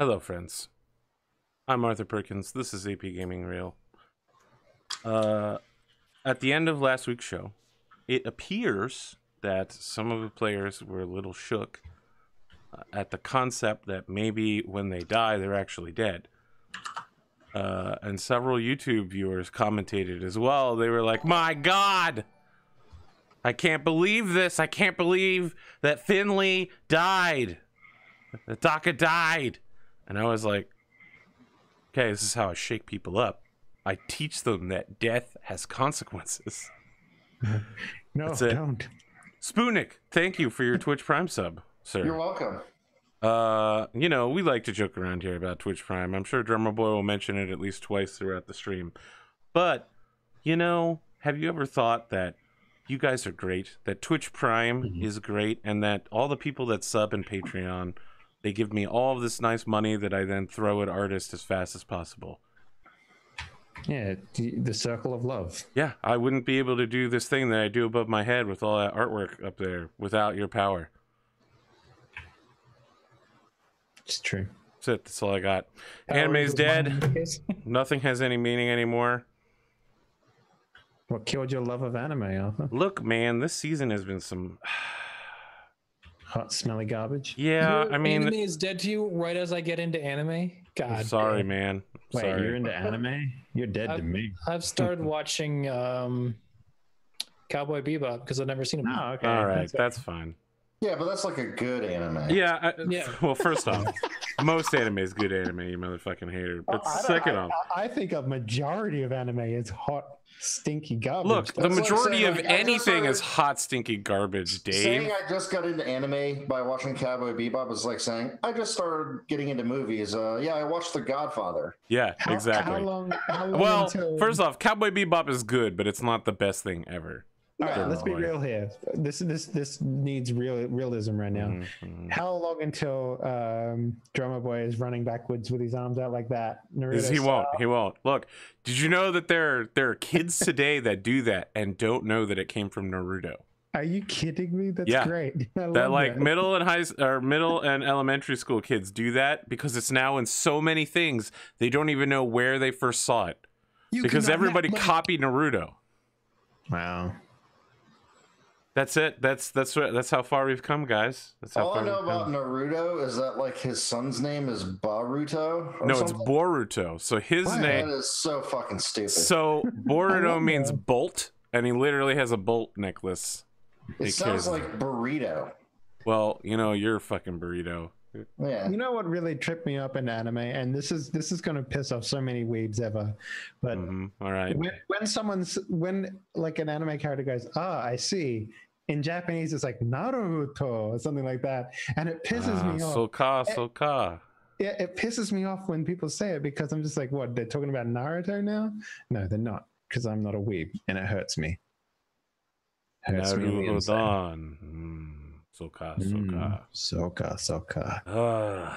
Hello, friends. I'm Arthur Perkins. This is AP Gaming Reel. At the end of last week's show, it appears that some of the players were a little shook at the concept that maybe when they die, they're actually dead. And several YouTube viewers commentated as well. They were like, my God, I can't believe this. I can't believe that Finley died. That Daka died. And I was like, okay, this is how I shake people up. I teach them that death has consequences. No, don't. Sputnik, thank you for your Twitch Prime sub, sir. You're welcome. You know, we like to joke around here about Twitch Prime. I'm sure Drummerboy will mention it at least twice throughout the stream. But, you know, have you ever thought that you guys are great, that Twitch Prime is great, and that all the people that sub in Patreon, they give me all of this nice money that I then throw at artists as fast as possible? Yeah, the circle of love. Yeah, I wouldn't be able to do this thing that I do above my head with all that artwork up there without your power. It's true. That's it. That's all I got. Power Anime's dead. Nothing has any meaning anymore. What killed your love of anime, Arthur? Look, man, this season has been some... hot, smelly garbage. Yeah, I mean... Anime is dead to you right as I get into anime? God. I'm sorry, man. I'm sorry. Wait, you're into anime? You're dead to me. I've started watching Cowboy Bebop because I've never seen it. Oh, okay. All right, that's fine. Yeah, but that's like a good anime. Yeah, well, first off, most anime is good anime, you motherfucking hater. But second off... I think a majority of anime is hot, stinky garbage. Look, the majority of anything is hot, stinky garbage, Dave. Saying I just got into anime by watching Cowboy Bebop is like saying, I just started getting into movies. Yeah, I watched The Godfather. Yeah, exactly. How long well, until... first off, Cowboy Bebop is good, but it's not the best thing ever. All right, let's be real here. This needs realism right now. How long until Drumurboy is running backwards with his arms out like that? Naruto he won't. He won't. Look, did you know that there are kids today that do that and don't know that it came from Naruto? Are you kidding me? That's great. That like middle and elementary school kids do that because it's now in so many things they don't even know where they first saw it because everybody copied Naruto. Wow. That's it. That's how far we've come, guys. That's how far I know about Naruto is that like his son's name is Boruto. No, something? It's Boruto. So his name is so fucking stupid. So Boruto means bolt, and he literally has a bolt necklace. It sounds like burrito. Well, you know you're a fucking burrito. Yeah. You know what really tripped me up in anime, and this is gonna piss off so many weebs ever, but all right. When like an anime character goes, I see. In Japanese, it's like Naruto or something like that, and it pisses me off. Soka. Yeah, it pisses me off when people say it because I'm just like, what? They're talking about Naruto now? No, they're not, because I'm not a weeb, and it hurts me. Naruto-dan. Soka.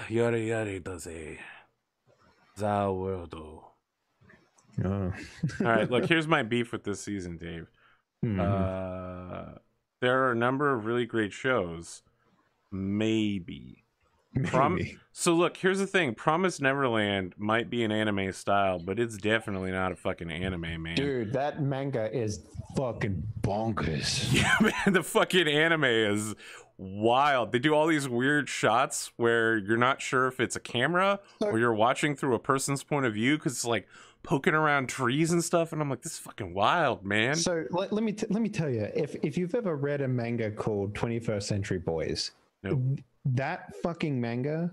Yori yori doze. Za worldo. All right, look, here's my beef with this season, Dave. There are a number of really great shows. Maybe. So look, here's the thing. Promised Neverland might be an anime style, but it's definitely not a fucking anime, man. Dude, that manga is fucking bonkers. Yeah, man, the fucking anime is wild. They do all these weird shots where you're not sure if it's a camera or you're watching through a person's point of view because it's like poking around trees and stuff, and I'm like, this is fucking wild, man. So let me tell you, if you've ever read a manga called 21st Century Boys, that fucking manga,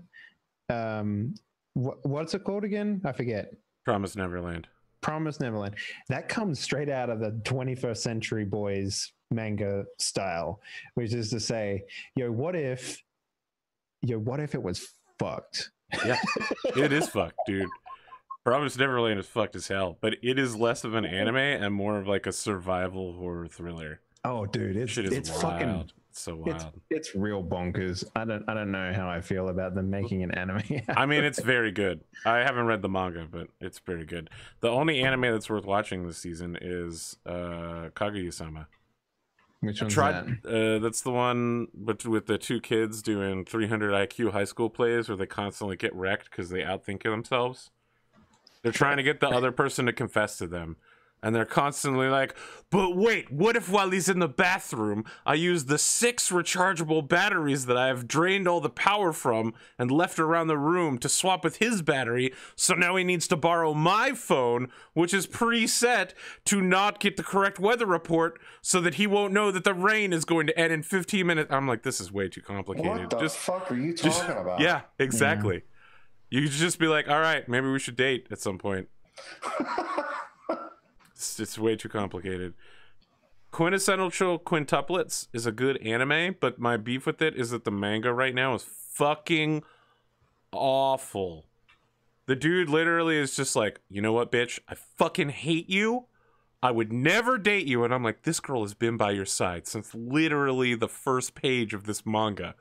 what's it called again? I forget. Promised Neverland. Promised Neverland. That comes straight out of the 21st Century Boys manga style, which is to say, what if it was fucked? Yeah, it is fucked, dude. Promised Neverland is fucked as hell, but it is less of an anime and more of like a survival horror thriller. Oh, dude, it's wild. Fucking. So wild. It's real bonkers. I don't know how I feel about them making an anime. I mean, it's very good. I haven't read the manga, but it's very good. The only anime that's worth watching this season is Kaguya-sama. Which one's that? That's the one but with the two kids doing 300 IQ high school plays where they constantly get wrecked because they outthink themselves. They're trying to get the other person to confess to them. And they're constantly like, but wait, what if while he's in the bathroom, I use the 6 rechargeable batteries that I have drained all the power from and left around the room to swap with his battery, so now he needs to borrow my phone, which is preset to not get the correct weather report so that he won't know that the rain is going to end in 15 minutes. I'm like, this is way too complicated. What the fuck are you talking about? Yeah, exactly. Yeah. You could just be like, all right, maybe we should date at some point. It's way too complicated. Quintessential Quintuplets is a good anime, but my beef with it is that the manga right now is fucking awful. The dude literally is just like, you know what, bitch? I fucking hate you. I would never date you. And I'm like, this girl has been by your side since literally the first page of this manga.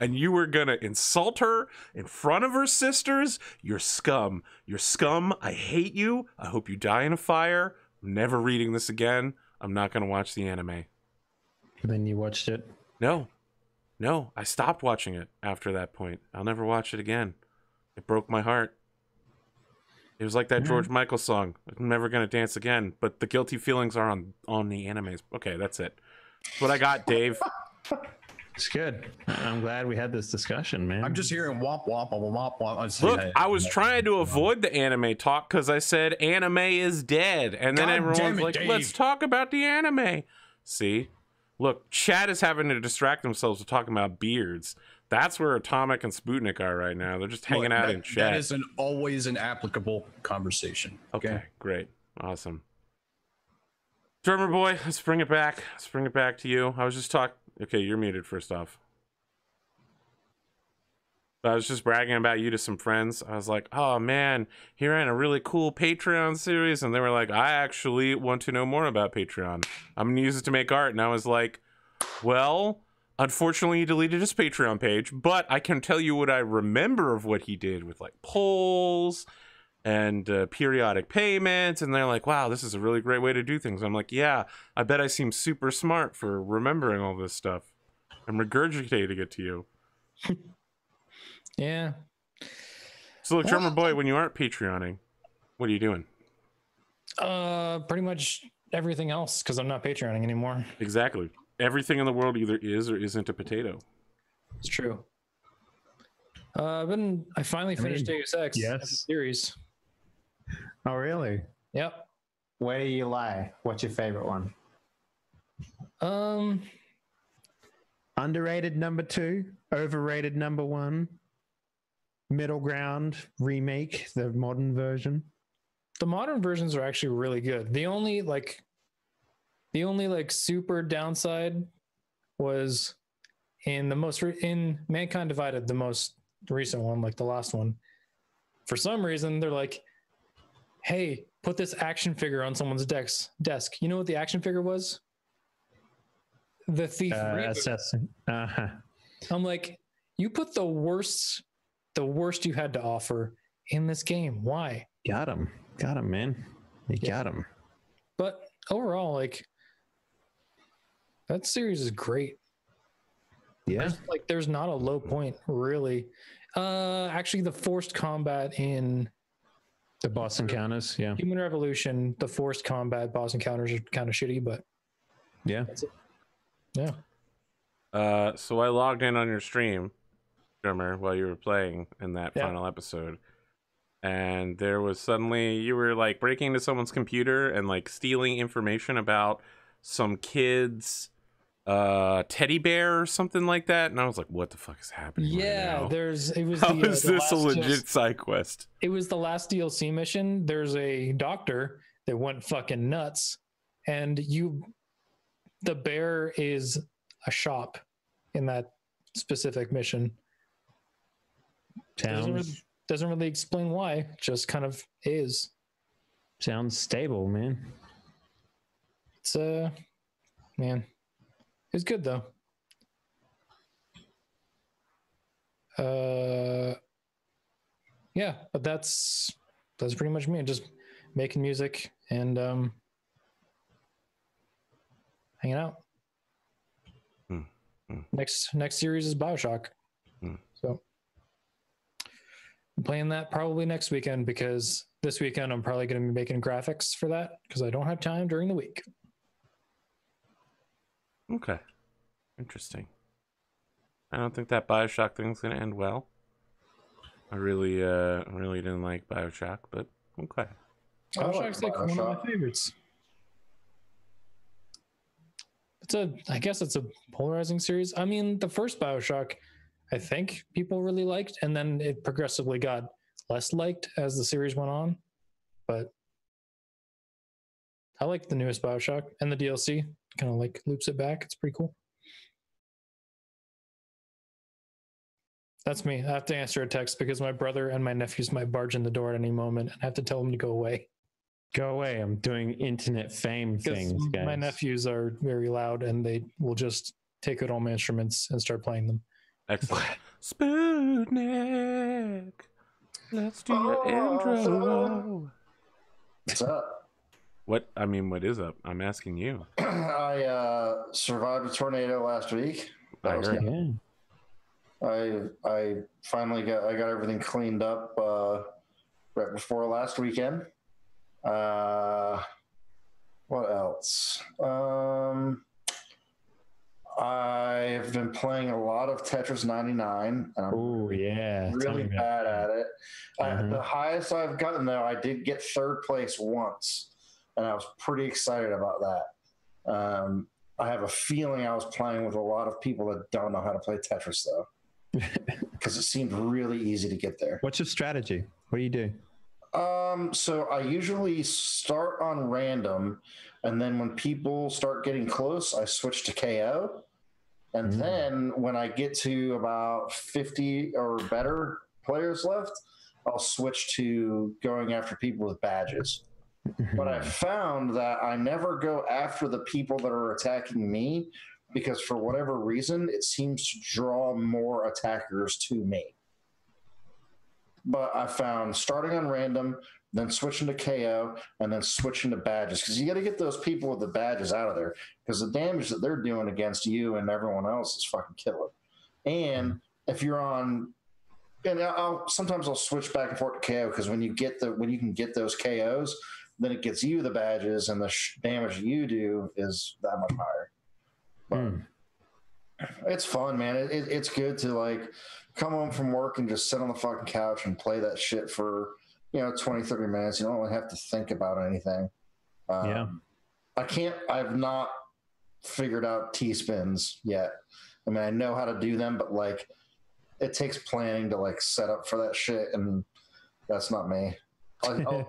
And you were going to insult her in front of her sisters? You're scum. You're scum. I hate you. I hope you die in a fire. I'm never reading this again. I'm not going to watch the anime. And then you watched it? No. No. I stopped watching it after that point. I'll never watch it again. It broke my heart. It was like that George Michael song. I'm never going to dance again. But the guilty feelings are on the animes. Okay, that's it. That's what I got, Dave. It's good. I'm glad we had this discussion, man. I'm just hearing womp womp womp womp. Look, I was trying to avoid the anime talk because I said anime is dead, and then everyone's like, "Let's talk about the anime." See, look, Chad is having to distract themselves with talking about beards. That's where Atomic and Sputnik are right now. They're just hanging out in chat. That is always an applicable conversation. Okay, great, awesome. Drumurboy, let's bring it back. Let's bring it back to you. I was just talking. Okay, you're muted first off. I was just bragging about you to some friends. I was like, oh man, he ran a really cool Patreon series. And they were like, I actually want to know more about Patreon. I'm going to use it to make art. And I was like, well, unfortunately he deleted his Patreon page, but I can tell you what I remember of what he did with like polls and periodic payments. And they're like, wow, this is a really great way to do things. I'm like, yeah, I bet I seem super smart for remembering all this stuff and regurgitating it to you. Yeah. So look, Drumurboy, when you aren't Patreoning, what are you doing? Pretty much everything else, because I'm not Patreoning anymore. Exactly. Everything in the world either is or isn't a potato. It's true. I finally finished Deus Ex series. Oh really? Yep. Where do you lie? What's your favorite one? Underrated number 2, overrated number 1, middle ground remake, the modern version. The modern versions are actually really good. The only super downside was in the most in Mankind Divided, the most recent one, like the last one. For some reason, they're like, hey, put this action figure on someone's desk. You know what the action figure was? The Thief Assassin. I'm like, you put the worst you had to offer in this game. Why? Got him, man. You got him. But overall, like, that series is great. Yeah, there's not a low point really. Actually, the forced combat in the boss encounters, yeah, Human Revolution, the forced combat boss encounters are kind of shitty, but yeah, that's it. Yeah. So I logged in on your stream, Drummer, while you were playing in that final episode, and there was suddenly you were like breaking into someone's computer and like stealing information about some kids. Teddy bear or something like that, and I was like, what the fuck is happening right now? How is this a legit side quest? It was the last DLC mission. There's a doctor that went fucking nuts, and the bear is a shop in that specific mission. Doesn't really explain why, just kind of is. Sounds stable, man. It's man. It's good though. Yeah, but that's pretty much me. Just making music and hanging out. Next series is Bioshock. So I'm playing that probably next weekend, because this weekend I'm probably going to be making graphics for that because I don't have time during the week. Okay. Interesting. I don't think that Bioshock thing's going to end well. I really didn't like Bioshock, but okay. Bioshock's like one of my favorites. I guess it's a polarizing series. I mean, the first Bioshock, I think people really liked, and then it progressively got less liked as the series went on. But I like the newest Bioshock and the DLC. Kind of like loops it back. It's pretty cool. That's me. I have to answer a text because my brother and my nephews might barge in the door at any moment, and I have to tell them to go away. Go away. I'm doing internet fame things, guys. My nephews are very loud, and they will just take out all my instruments and start playing them. Excellent. Sputnik. Let's do your intro. What's up? What is up? I'm asking you. I survived a tornado last week. I finally got everything cleaned up right before last weekend. What else? I've been playing a lot of Tetris 99. Oh yeah, really bad at it. The highest I've gotten though, I did get third place once, and I was pretty excited about that. I have a feeling I was playing with a lot of people that don't know how to play Tetris though, because it seemed really easy to get there. What's your strategy? What do you do? So I usually start on random, and then when people start getting close, I switch to KO. And then when I get to about 50 or better players left, I'll switch to going after people with badges. But I found that I never go after the people that are attacking me, because for whatever reason, it seems to draw more attackers to me. But I found starting on random, then switching to KO, and then switching to badges, because you got to get those people with the badges out of there, because the damage that they're doing against you and everyone else is fucking killer. And if you're on, and sometimes I'll switch back and forth to KO, because when you can get those KOs, then it gets you the badges, and the damage you do is that much higher. But it's fun, man. It's good to like come home from work and just sit on the fucking couch and play that shit for, 20, 30 minutes. You don't really have to think about anything. I've not figured out T-spins yet. I mean, I know how to do them, but like it takes planning to like set up for that shit. And that's not me. I'll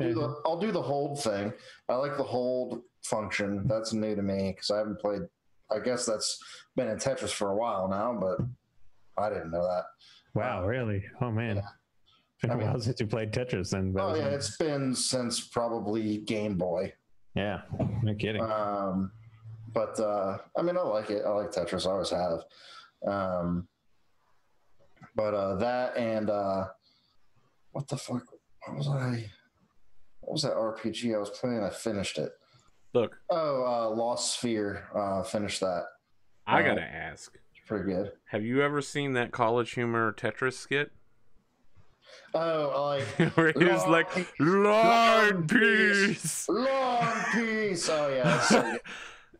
do the hold thing. I like the hold function. That's new to me because I haven't played, I guess that's been in Tetris for a while now, but I didn't know that. Wow, really? Oh man. Yeah. It's been a while since you played Tetris then. It's been since probably Game Boy. Yeah, no kidding. I like it. I like Tetris. I always have. That and what the fuck? What was that RPG I was playing? I finished it. Look. Oh, Lost Sphere. Finished that. I gotta ask. Pretty good. Have you ever seen that College Humor Tetris skit? Oh, like where he's like, long peace, long peace. Oh yeah. So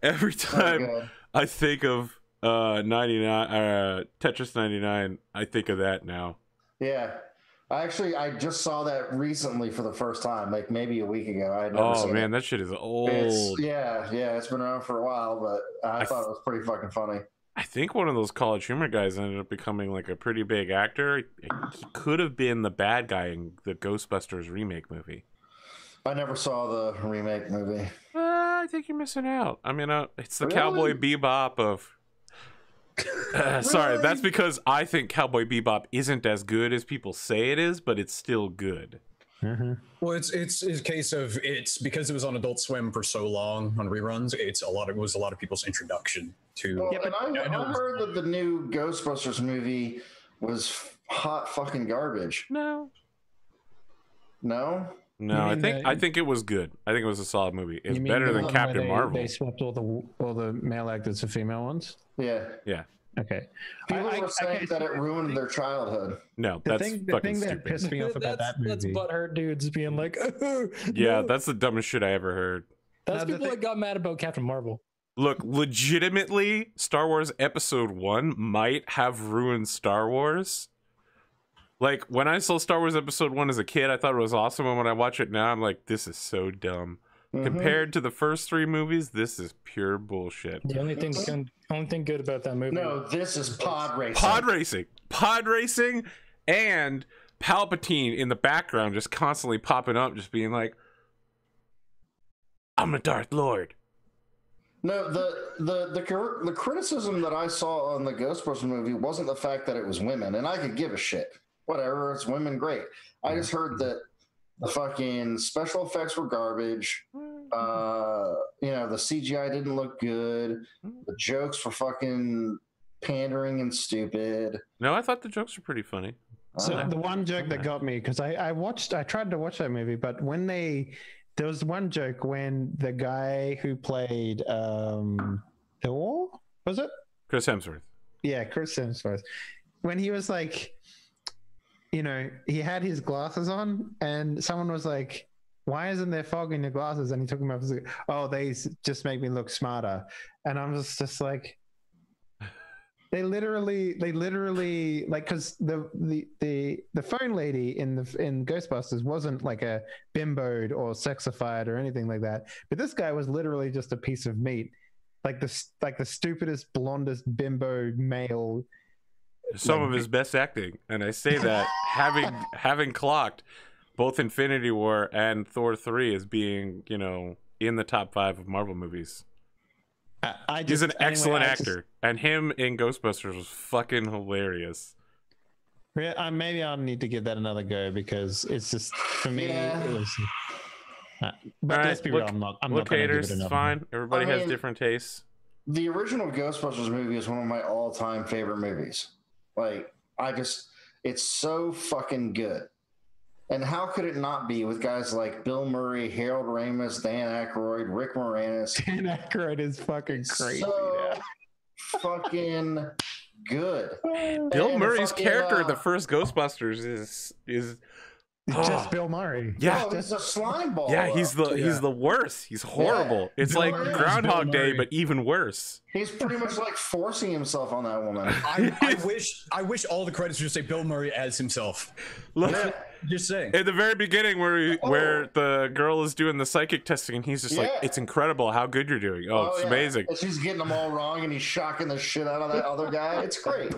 every time I think of 99, Tetris 99, I think of that now. Yeah, I just saw that recently for the first time, like maybe a week ago. I had never seen it. That shit is old. It's been around for a while, but I thought it was pretty fucking funny. I think one of those College Humor guys ended up becoming like a pretty big actor. He could have been the bad guy in the Ghostbusters remake movie. I never saw the remake movie. I think you're missing out. I mean, it's the Cowboy Bebop of... really? Sorry, that's because I think Cowboy Bebop isn't as good as people say it is, but it's still good. Mm-hmm. Well, it's a case of because it was on Adult Swim for so long on reruns. It was a lot of people's introduction to. Well, yeah, but I heard that the new Ghostbusters movie was hot fucking garbage. No. I think it was good. I think it was a solid movie. It's better than Captain Marvel. They swapped all the male actors to female ones. Yeah. Okay. People were saying that it ruined their childhood. No, that's fucking stupid. The thing that pissed me off about that movie. That's butthurt dudes being like, oh, yeah, no. That's the dumbest shit I ever heard. That's people that got mad about Captain Marvel. Look, legitimately, Star Wars Episode One might have ruined Star Wars. Like, when I saw Star Wars Episode One as a kid, I thought it was awesome. And when I watch it now, I'm like, this is so dumb. Mm-hmm. Compared to the first three movies, this is pure bullshit. The only thing good about that movie. No, this is pod racing. Pod racing and Palpatine in the background just constantly popping up, just being like, I'm a Darth Lord. No, the criticism that I saw on the Ghostbusters movie wasn't the fact that it was women, and I could give a shit. Whatever, it's women, great. I just heard that the fucking special effects were garbage. You know, the CGI didn't look good. The jokes were fucking pandering and stupid. No, I thought the jokes were pretty funny. So the one joke that got me, because I tried to watch that movie, but when they... There was one joke when the guy who played Thor, was it? Chris Hemsworth. Yeah, Chris Hemsworth. When he was like, you know, he had his glasses on and someone was like, why isn't there fog in your glasses? And he took them off. Like, oh, they just make me look smarter. And I'm just like, they literally like, because the phone lady in Ghostbusters wasn't like a bimboed or sexified or anything like that, but this guy was literally just a piece of meat, like the stupidest, blondest bimbo male. Some of his best acting, and I say that having clocked both Infinity War and Thor 3 as being, you know, in the top 5 of Marvel movies. He's an excellent actor, and him in Ghostbusters was fucking hilarious. Yeah, maybe I'll need to give that another go, because it's just, for me, it was, but right, let's be real, I'm not going to give it another. Fine. Everybody has different tastes. The original Ghostbusters movie is one of my all-time favorite movies. Like, it's so fucking good. And how could it not be with guys like Bill Murray, Harold Ramis, Dan Aykroyd, Rick Moranis? Dan Aykroyd is fucking crazy. So fucking good. Bill Murray's character in the first Ghostbusters is just Bill Murray. Yeah, he's a slime ball. Yeah, he's the worst. He's horrible. Yeah. It's Bill like Murray Groundhog Day, but even worse. He's pretty much like forcing himself on that woman. I wish all the credits would just say Bill Murray as himself. Look, just saying. At the very beginning, where the girl is doing the psychic testing, and he's just like, "It's incredible how good you're doing. Oh, it's amazing." And she's getting them all wrong, and he's shocking the shit out of that other guy. It's great.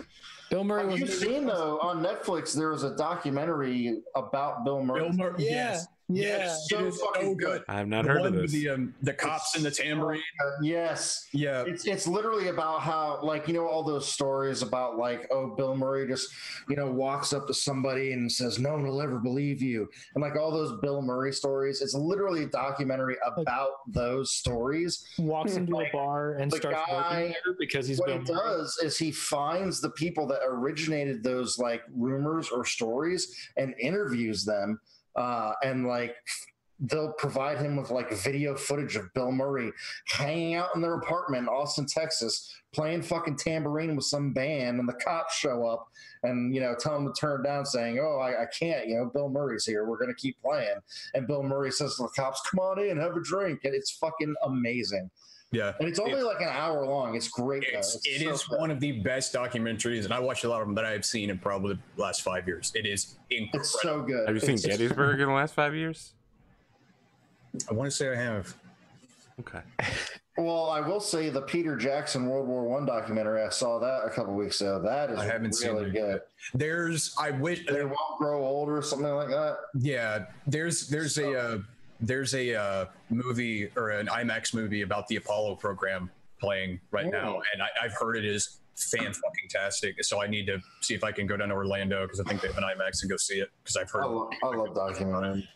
Bill Murray was. Have you seen though on Netflix? There was a documentary about Bill Murray. Bill Murray, yes, so good. I have not heard of this. The cops and the tambourine. Yes, yeah. It's literally about how, like, you know, all those stories about like, oh, Bill Murray just, you know, walks up to somebody and says, "No one will ever believe you," and like all those Bill Murray stories. It's literally a documentary about those stories. Walks into a bar and starts working there because he's Bill Murray. What he does is he finds the people that originated those like rumors or stories and interviews them. And like they'll provide him with like video footage of Bill Murray hanging out in their apartment in Austin, Texas, playing fucking tambourine with some band, and the cops show up and, you know, tell him to turn it down, saying, "Oh, I can't, you know, Bill Murray's here, we're gonna keep playing." And Bill Murray says to the cops, "Come on in, have a drink," and it's fucking amazing. Yeah, and it's only like an hour long. It's great. It is one of the best documentaries, and I watched a lot of them that I've seen in probably the last 5 years. It is incredible. It's so good. Have you seen Gettysburg in the last 5 years? I want to say I have. Okay. Well, I will say the Peter Jackson World War I documentary. I saw that a couple weeks ago. That is really good. There's, I wish They Won't Grow Old or something like that. Yeah, there's a movie or an IMAX movie about the Apollo program playing right now, and I've heard it is fan-fucking-tastic, so I need to see if I can go down to Orlando, because I think they have an IMAX, and go see it, because I've heard I love documenting.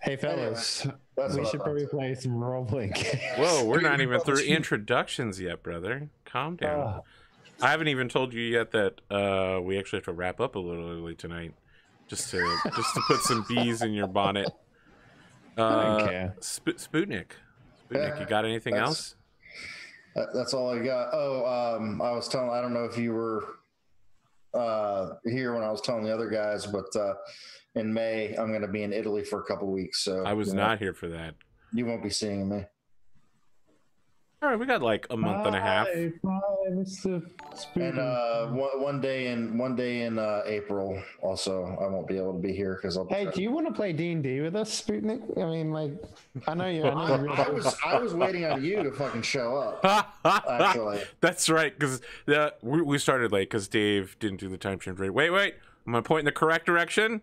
Hey, fellas, we should probably play some role-playing. Whoa, we're not even through introductions yet, brother. Calm down. I haven't even told you yet that we actually have to wrap up a little early tonight, just to put some bees in your bonnet. Sputnik, you got anything else? That's all I got. Oh, I was telling, I don't know if you were here when I was telling the other guys, but in May, I'm going to be in Italy for a couple of weeks. So I was not here for that. You won't be seeing me. All right, we got like a month and a half. And one day in April also, I won't be able to be here because I'll. Hey, do you want to play D&D with us, Sputnik? I mean, like, I know you. I know I was waiting on you to fucking show up. Actually, that's right, because we started late because Dave didn't do the time change right. Wait, I'm gonna point in the correct direction.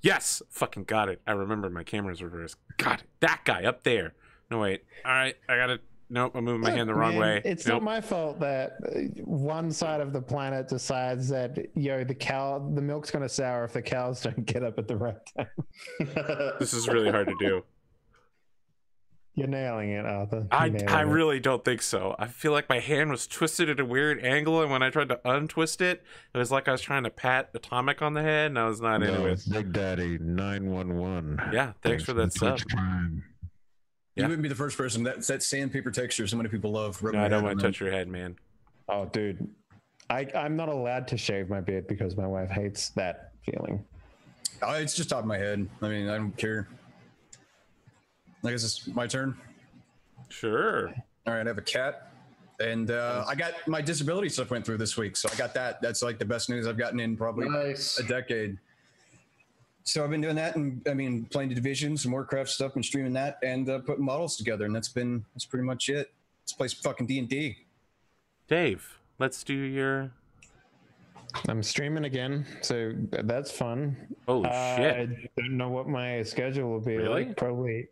Yes, fucking got it. I remember my camera's reversed. Got it. That guy up there. No wait. All right, I got it. Nope, I'm moving my hand the wrong way. It's not my fault that one side of the planet decides that, yo, the milk's gonna sour if the cows don't get up at the right time. This is really hard to do. You're nailing it, Arthur. I really don't think so. I feel like my hand was twisted at a weird angle, and when I tried to untwist it, it was like I was trying to pat Atomic on the head, and I was not into it. Big Daddy 911. Yeah, thanks for that sub. You wouldn't be the first person. That sand, paper, texture so many people love. No, I don't want to touch your head, man. Oh, dude. I'm not allowed to shave my beard because my wife hates that feeling. Oh, it's just top of my head. I mean, I don't care. I guess it's my turn. Sure. All right, I have a cat. And I got my disability stuff went through this week. So I got that. That's like the best news I've gotten in probably a decade. So I've been doing that, and I mean, playing the Division, some Warcraft stuff, and streaming that, and putting models together, and that's pretty much it. This place fucking D&D. Dave, let's do your. I'm streaming again, so that's fun. Oh shit! I don't know what my schedule will be. Really? Like,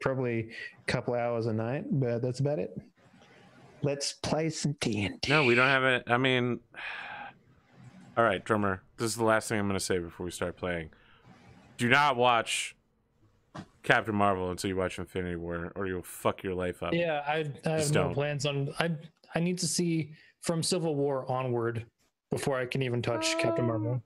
probably a couple hours a night, but that's about it. Let's play some D&D. No, we don't have it. I mean, all right, drummer. This is the last thing I'm going to say before we start playing. Do not watch Captain Marvel until you watch Infinity War, or you'll fuck your life up. Yeah, I have no plans on. I need to see from Civil War onward before I can even touch Captain Marvel.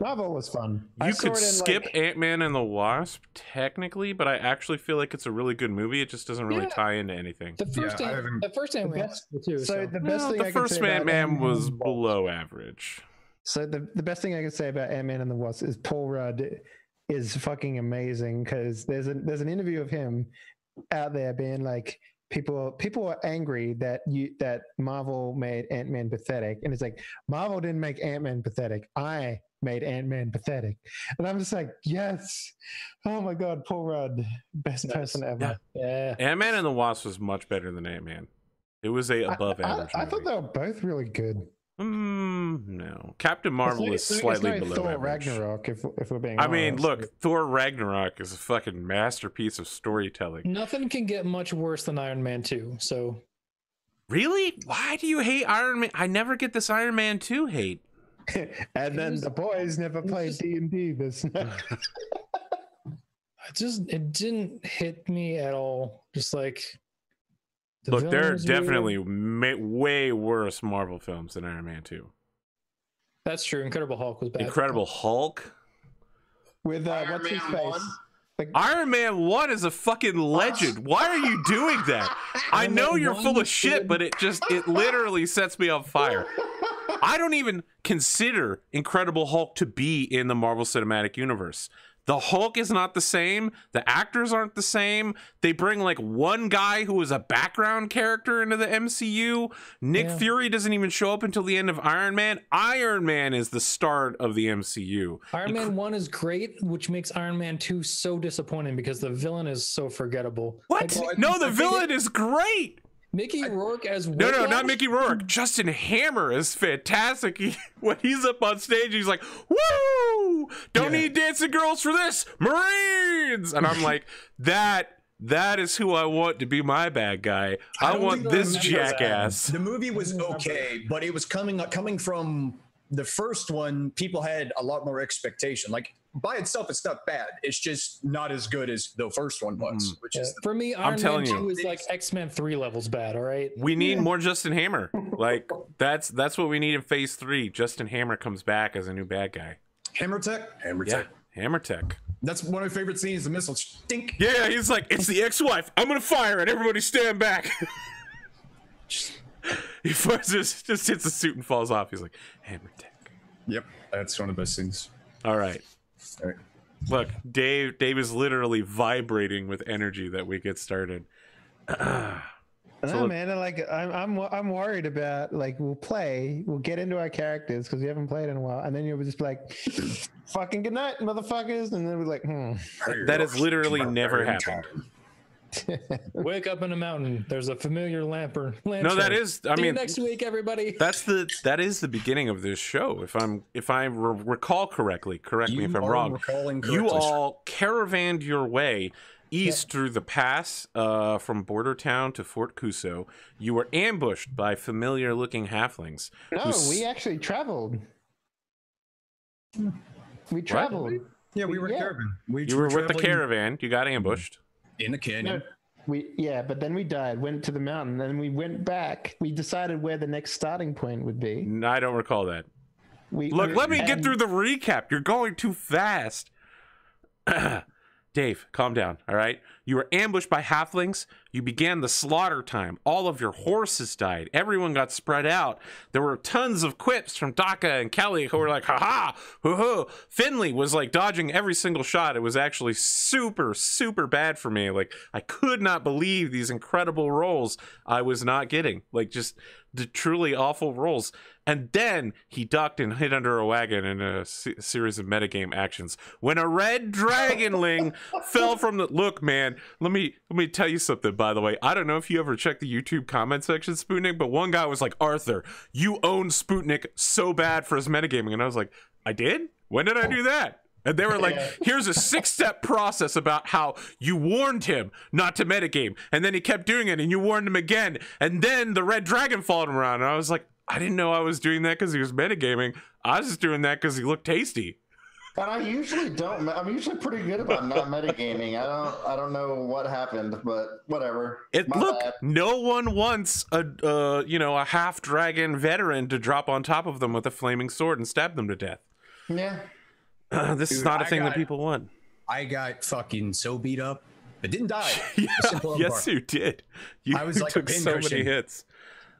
Marvel was fun. You could skip like Ant-Man and the Wasp technically, but I actually feel like it's a really good movie. It just doesn't really tie into anything. The first Ant-Man, too. So the best thing. The first Ant-Man was below average. So the best thing I can say about Ant-Man and the Wasp is Paul Rudd is fucking amazing, because there's an interview of him out there being like, people are angry that Marvel made Ant-Man pathetic, and it's like, Marvel didn't make Ant-Man pathetic, I made Ant-Man pathetic. And I'm just like, yes, oh my god, Paul Rudd, best person ever. Yeah. Ant-Man and the Wasp was much better than Ant-Man. It was a above average. I thought they were both really good. No, Captain Marvel is slightly below Thor average. Ragnarok, if we're being honest. I mean, look, Thor Ragnarok is a fucking masterpiece of storytelling. Nothing can get much worse than Iron Man 2. So, really, why do you hate Iron Man? I never get this Iron Man 2 hate. And then the boys never played D&D this night. It didn't hit me at all. Just like. Look, there are definitely way worse Marvel films than Iron Man 2. That's true. Incredible Hulk was bad. Incredible Hulk? With what's his face? Like, Iron Man 1 is a fucking legend. Why are you doing that? I know you're full of shit, but it literally sets me on fire. I don't even consider Incredible Hulk to be in the Marvel Cinematic Universe. The Hulk is not the same. The actors aren't the same. They bring like one guy who was a background character into the MCU. Nick Fury doesn't even show up until the end of Iron Man. Iron Man is the start of the MCU. Iron Man 1 is great, which makes Iron Man 2 so disappointing because the villain is so forgettable. What? Like, no, the villain is great. Mickey Rourke as Whiplash? No, not Mickey Rourke. Justin Hammer is fantastic. When he's up on stage, he's like, "Woo! Don't need dancing girls for this, Marines!" And I'm like, that is who I want to be my bad guy. I want this jackass. The movie was okay, but it was coming from the first one. People had a lot more expectation. Like, by itself, it's not bad. It's just not as good as the first one was. Which is for me, Iron Man 2 is like X-Men 3 levels bad. All right, we need more Justin Hammer. Like that's what we need in Phase 3. Justin Hammer comes back as a new bad guy. Hammer Tech. Hammer Tech. That's one of my favorite scenes. The missile stink. Yeah, he's like, it's the ex-wife. I'm gonna fire it. Everybody stand back. He just hits the suit and falls off. He's like, Hammer Tech. Yep, that's one of the best things. All right. All right. Look, Dave is literally vibrating with energy that we get started. Man, I'm worried about, like, we'll get into our characters because we haven't played in a while, and then you'll be just like, fucking good night, motherfuckers, and then we're like, That has literally never happened. Wake up in a mountain. There's a familiar lamper. No, that is. I mean, next week, everybody. That is the beginning of this show. If I recall correctly, correct me if I'm wrong. You all caravanned your way east through the pass from border town to Fort Cuso. You were ambushed by familiar-looking halflings. No, we actually traveled. We traveled. What? Yeah, we were caravan. You were with the caravan. You got ambushed. In a canyon. But then we died, went to the mountain, then we went back. We decided where the next starting point would be. No, I don't recall that. Let me get through the recap. You're going too fast. Dave, calm down, all right? You were ambushed by halflings. You began the slaughter time. All of your horses died. Everyone got spread out. There were tons of quips from Daka and Kelly who were like, ha-ha, hoo-hoo. Finley was, like, dodging every single shot. It was actually super, super bad for me. Like, I could not believe these incredible rolls I was not getting. Like, just the truly awful rolls. And then he ducked and hid under a wagon in a series of metagame actions when a red dragonling fell from the... Look, man, let me tell you something, by the way. I don't know if you ever checked the YouTube comment section, Sputnik, but one guy was like, Arthur, you own Sputnik so bad for his metagaming. And I was like, I did? When did I do that? And they were like, here's a 6-step process about how you warned him not to metagame. And then he kept doing it, and you warned him again. And then the red dragon followed him around. And I was like, I didn't know I was doing that because he was metagaming. I was just doing that because he looked tasty. And I usually don't. I'm usually pretty good about not metagaming. I don't know what happened, but whatever. No one wants a half dragon veteran to drop on top of them with a flaming sword and stab them to death. Yeah. This is not a thing that people want. I got fucking so beat up, but didn't die. Yeah, yes, you did. I took so many hits.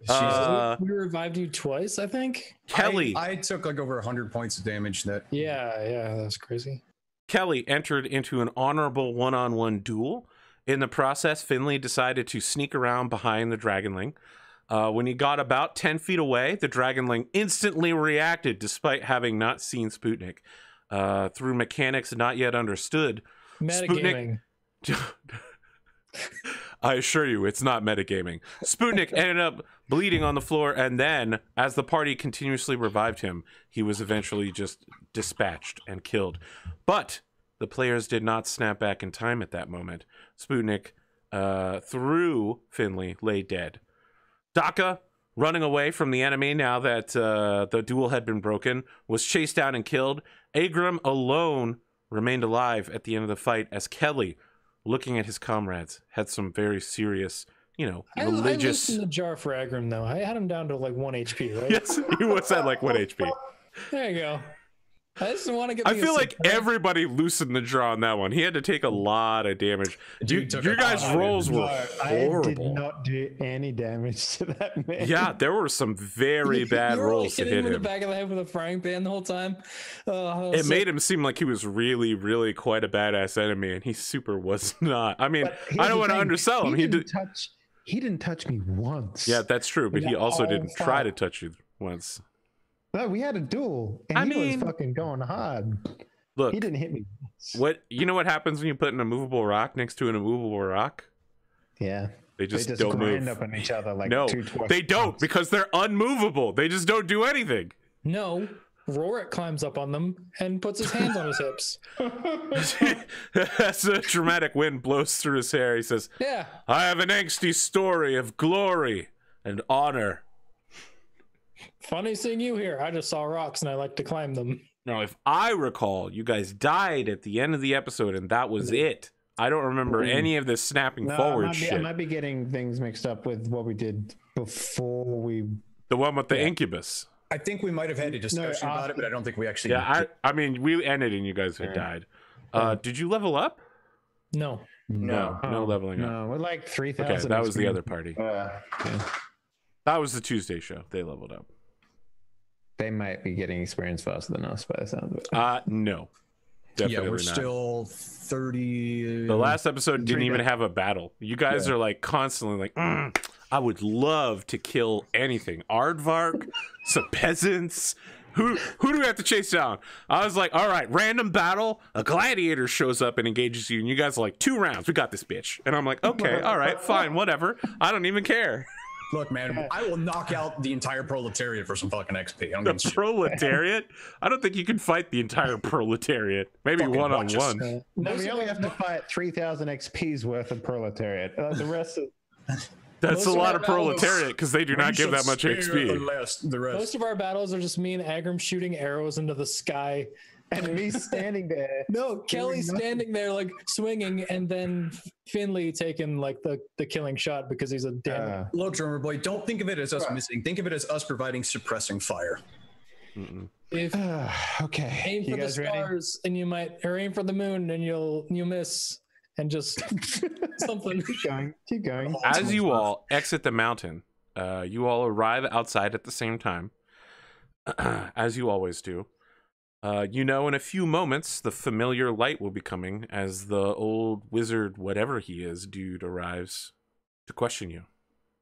We revived you twice, I think. Kelly, I took like over 100 points of damage. Yeah, that's crazy. Kelly entered into an honorable one-on-one duel. In the process, Finley decided to sneak around behind the dragonling. When he got about 10 feet away, the dragonling instantly reacted, despite having not seen Sputnik. Through mechanics not yet understood, metagaming. I assure you, it's not metagaming. Sputnik ended up bleeding on the floor, and then, as the party continuously revived him, he was eventually just dispatched and killed. But the players did not snap back in time at that moment. Sputnik, through Finley, lay dead. Daka, running away from the enemy now that the duel had been broken, was chased down and killed. Agrim alone remained alive at the end of the fight as Kelly, looking at his comrades, had some very serious, religious. I loosened the jar for Agrim, though. I had him down to like 1 HP, right? Yes, he was at like 1 HP. There you go. I just want to get. I feel like everybody loosened the jar on that one. He had to take a lot of damage. Dude, your guys' rolls were horrible. I did not do any damage to that man. Yeah, there were some very bad rolls to hit him. In the back of the head with a frying pan the whole time. It made him seem like he was really, really quite a badass enemy, and he super was not. I mean, I don't want to undersell him. He didn't touch me once. Yeah, that's true, but he also didn't try to touch you once. No, we had a duel, and he was fucking going hard. Look, he didn't hit me. What what happens when you put an immovable rock next to an immovable rock? Yeah, they just don't move. Up on each other like no, they don't because they're unmovable. They just don't do anything. No, Rorik climbs up on them and puts his hands on his hips. As a dramatic wind blows through his hair, he says, "Yeah, I have an angsty story of glory and honor." Funny seeing you here. I just saw rocks and I like to climb them. Now, if I recall, you guys died at the end of the episode and that was it. I don't remember any of this snapping forward shit. I might be getting things mixed up with what we did before we... The one with the incubus. I think we might have had a discussion about it, but I don't think we actually... Yeah, I mean, we ended and you guys had died. Did you level up? No. No leveling up. No, we're like 3,000. Okay, that was the other party. Yeah. That was the Tuesday show. They leveled up. They might be getting experience faster than us by the sound of it. No. Definitely yeah, we're not. Still 30. The last episode didn't even have a battle. You guys are like constantly like, I would love to kill anything. Aardvark, some peasants. Who do we have to chase down? I was like, all right, random battle. A gladiator shows up and engages you, and you guys are like, 2 rounds. We got this bitch. And I'm like, okay, all right, fine, whatever. I don't even care. Look, man, I will knock out the entire proletariat for some fucking XP. The proletariat? I don't think you can fight the entire proletariat. Maybe one-on-one. No, we only have to fight 3,000 XP's worth of proletariat. The rest of... That's most a lot of proletariat because they do not give that much XP. Most of our battles are just me and Agrim shooting arrows into the sky and me standing there. No, Kelly's standing there like swinging, and then Finley taking like the killing shot because he's a damn. Look, Drumurboy, don't think of it as us missing. Think of it as us suppressing fire. If okay, aim for the stars and you might, or aim for the moon and you miss. And just something. Keep going. As you all exit the mountain, you all arrive outside at the same time, as you always do. You know, in a few moments, the familiar light will be coming as the old wizard, whatever he is, dude, arrives to question you.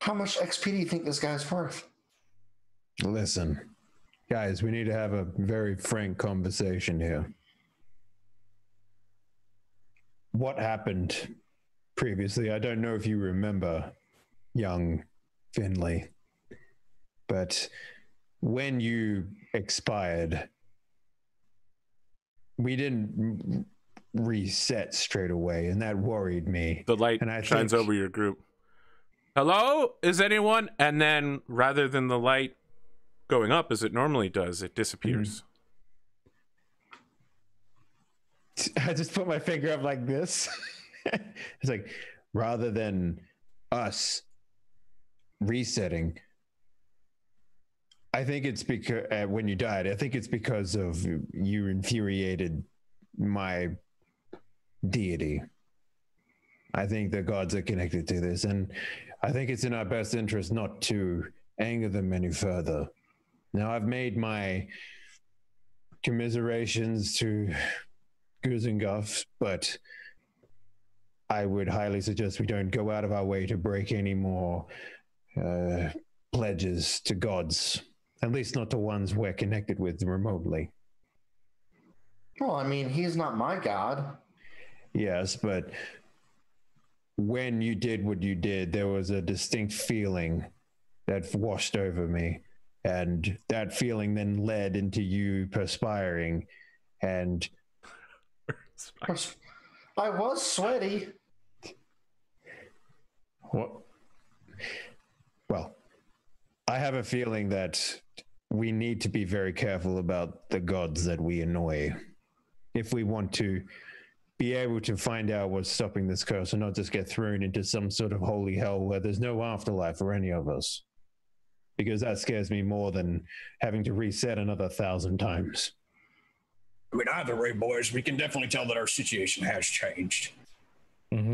How much XP do you think this guy's worth? Listen, guys, we need to have a very frank conversation here. What happened previously? I don't know if you remember, young Finley, but when you expired, we didn't reset straight away, and that worried me. The light shines over your group. Hello? Is anyone? And then rather than the light going up as it normally does, it disappears. I just put my finger up like this. It's like, rather than us resetting, I think it's because when you died, I think it's because of you infuriated my deity. I think the gods are connected to this, and I think it's in our best interest not to anger them any further. Now, I've made my commiserations to Goose and Guff, but I would highly suggest we don't go out of our way to break any more pledges to gods, at least not to ones we're connected with remotely. Well, I mean, he's not my god. Yes, but when you did what you did, there was a distinct feeling that washed over me, and that feeling then led into you perspiring, and I was sweaty. What? Well, I have a feeling that we need to be very careful about the gods that we annoy if we want to be able to find out what's stopping this curse and not just get thrown into some sort of holy hell where there's no afterlife for any of us, because that scares me more than having to reset another 1,000 times. I mean, either way, boys, we can definitely tell that our situation has changed. I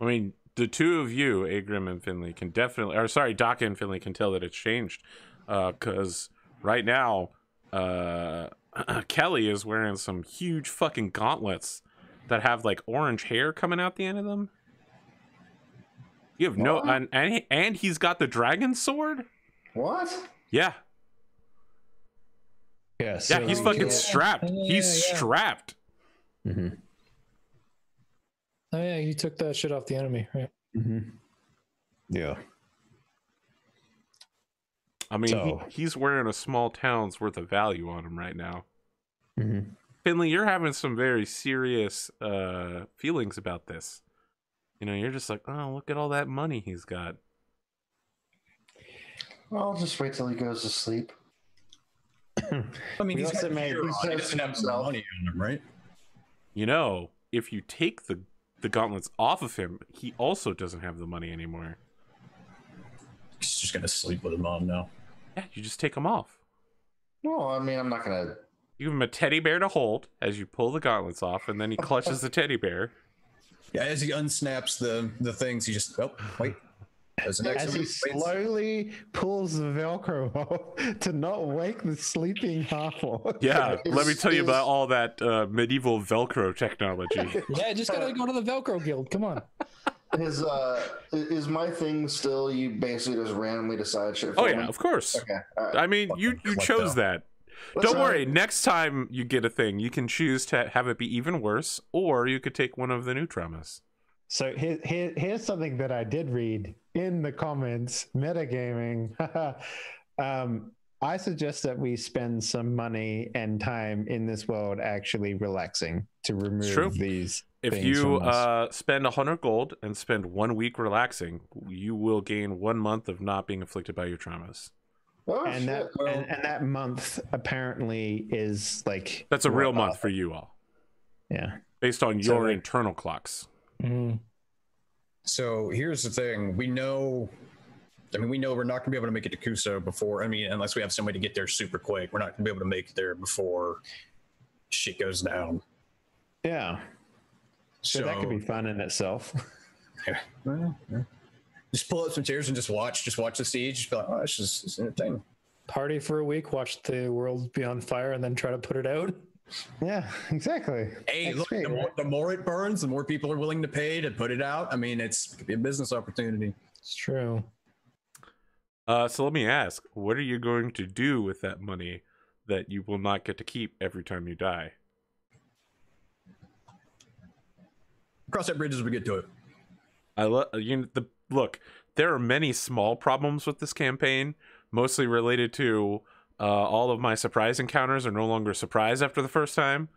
mean, the two of you, Agrim and Finley, can definitely, or sorry, Daka and Finley can tell that it's changed, because right now, Kelly is wearing some huge fucking gauntlets that have like orange hair coming out the end of them. You have no, and he's got the dragon sword. What? Yeah. Yeah, so yeah, he's fucking strapped. He's strapped. Oh yeah, you took that shit off the enemy, right? Yeah. I mean, so he's wearing a small town's worth of value on him right now. Finley, you're having some very serious feelings about this. You know, you're just like, oh, look at all that money he's got. Well, I'll just wait till he goes to sleep. I mean, he's doesn't have some money on him, right? You know, if you take the gauntlets off of him, he also doesn't have the money anymore. He's just gonna sleep with his mom now. Yeah, you just take them off. No, I mean, I'm not gonna. You give him a teddy bear to hold as you pull the gauntlets off, and then he clutches the teddy bear. Yeah, as he unsnaps the things, he just wait. As he slowly pulls the Velcro off to not wake the sleeping Harford. Yeah, let me tell you about all that medieval Velcro technology. Yeah, just gotta go to the Velcro Guild. Come on. Is my thing still you basically just randomly decide shit? Oh yeah, of course. Okay, all right. I mean, you chose that. Don't worry. Next time you get a thing, you can choose to have it be even worse, or you could take one of the new traumas. So here's something that I did read in the comments, metagaming. I suggest that we spend some money and time in this world actually relaxing to remove these. If you spend 100 gold and spend 1 week relaxing, you will gain 1 month of not being afflicted by your traumas. Oh, and that month apparently is like... That's a real month for you all. Yeah. Based on your internal clocks. Mm-hmm. So here's the thing. We know... I mean, we know we're not going to be able to make it to Cuso before... I mean, unless we have some way to get there super quick, we're not going to be able to make it there before shit goes down. Yeah. So that could be fun in itself. Yeah. Well, yeah. Just pull up some chairs and just watch the siege. Be like, oh, it's entertaining. Party for a week, watch the world be on fire, and then try to put it out. Yeah, exactly. Hey, that's look, great, the more it burns, the more people are willing to pay to put it out. I mean, it could be a business opportunity. It's true. So let me ask, what are you going to do with that money that you will not get to keep every time you die? Cross that bridge as we get to it. I love Look, there are many small problems with this campaign, mostly related to all of my surprise encounters are no longer surprised after the first time,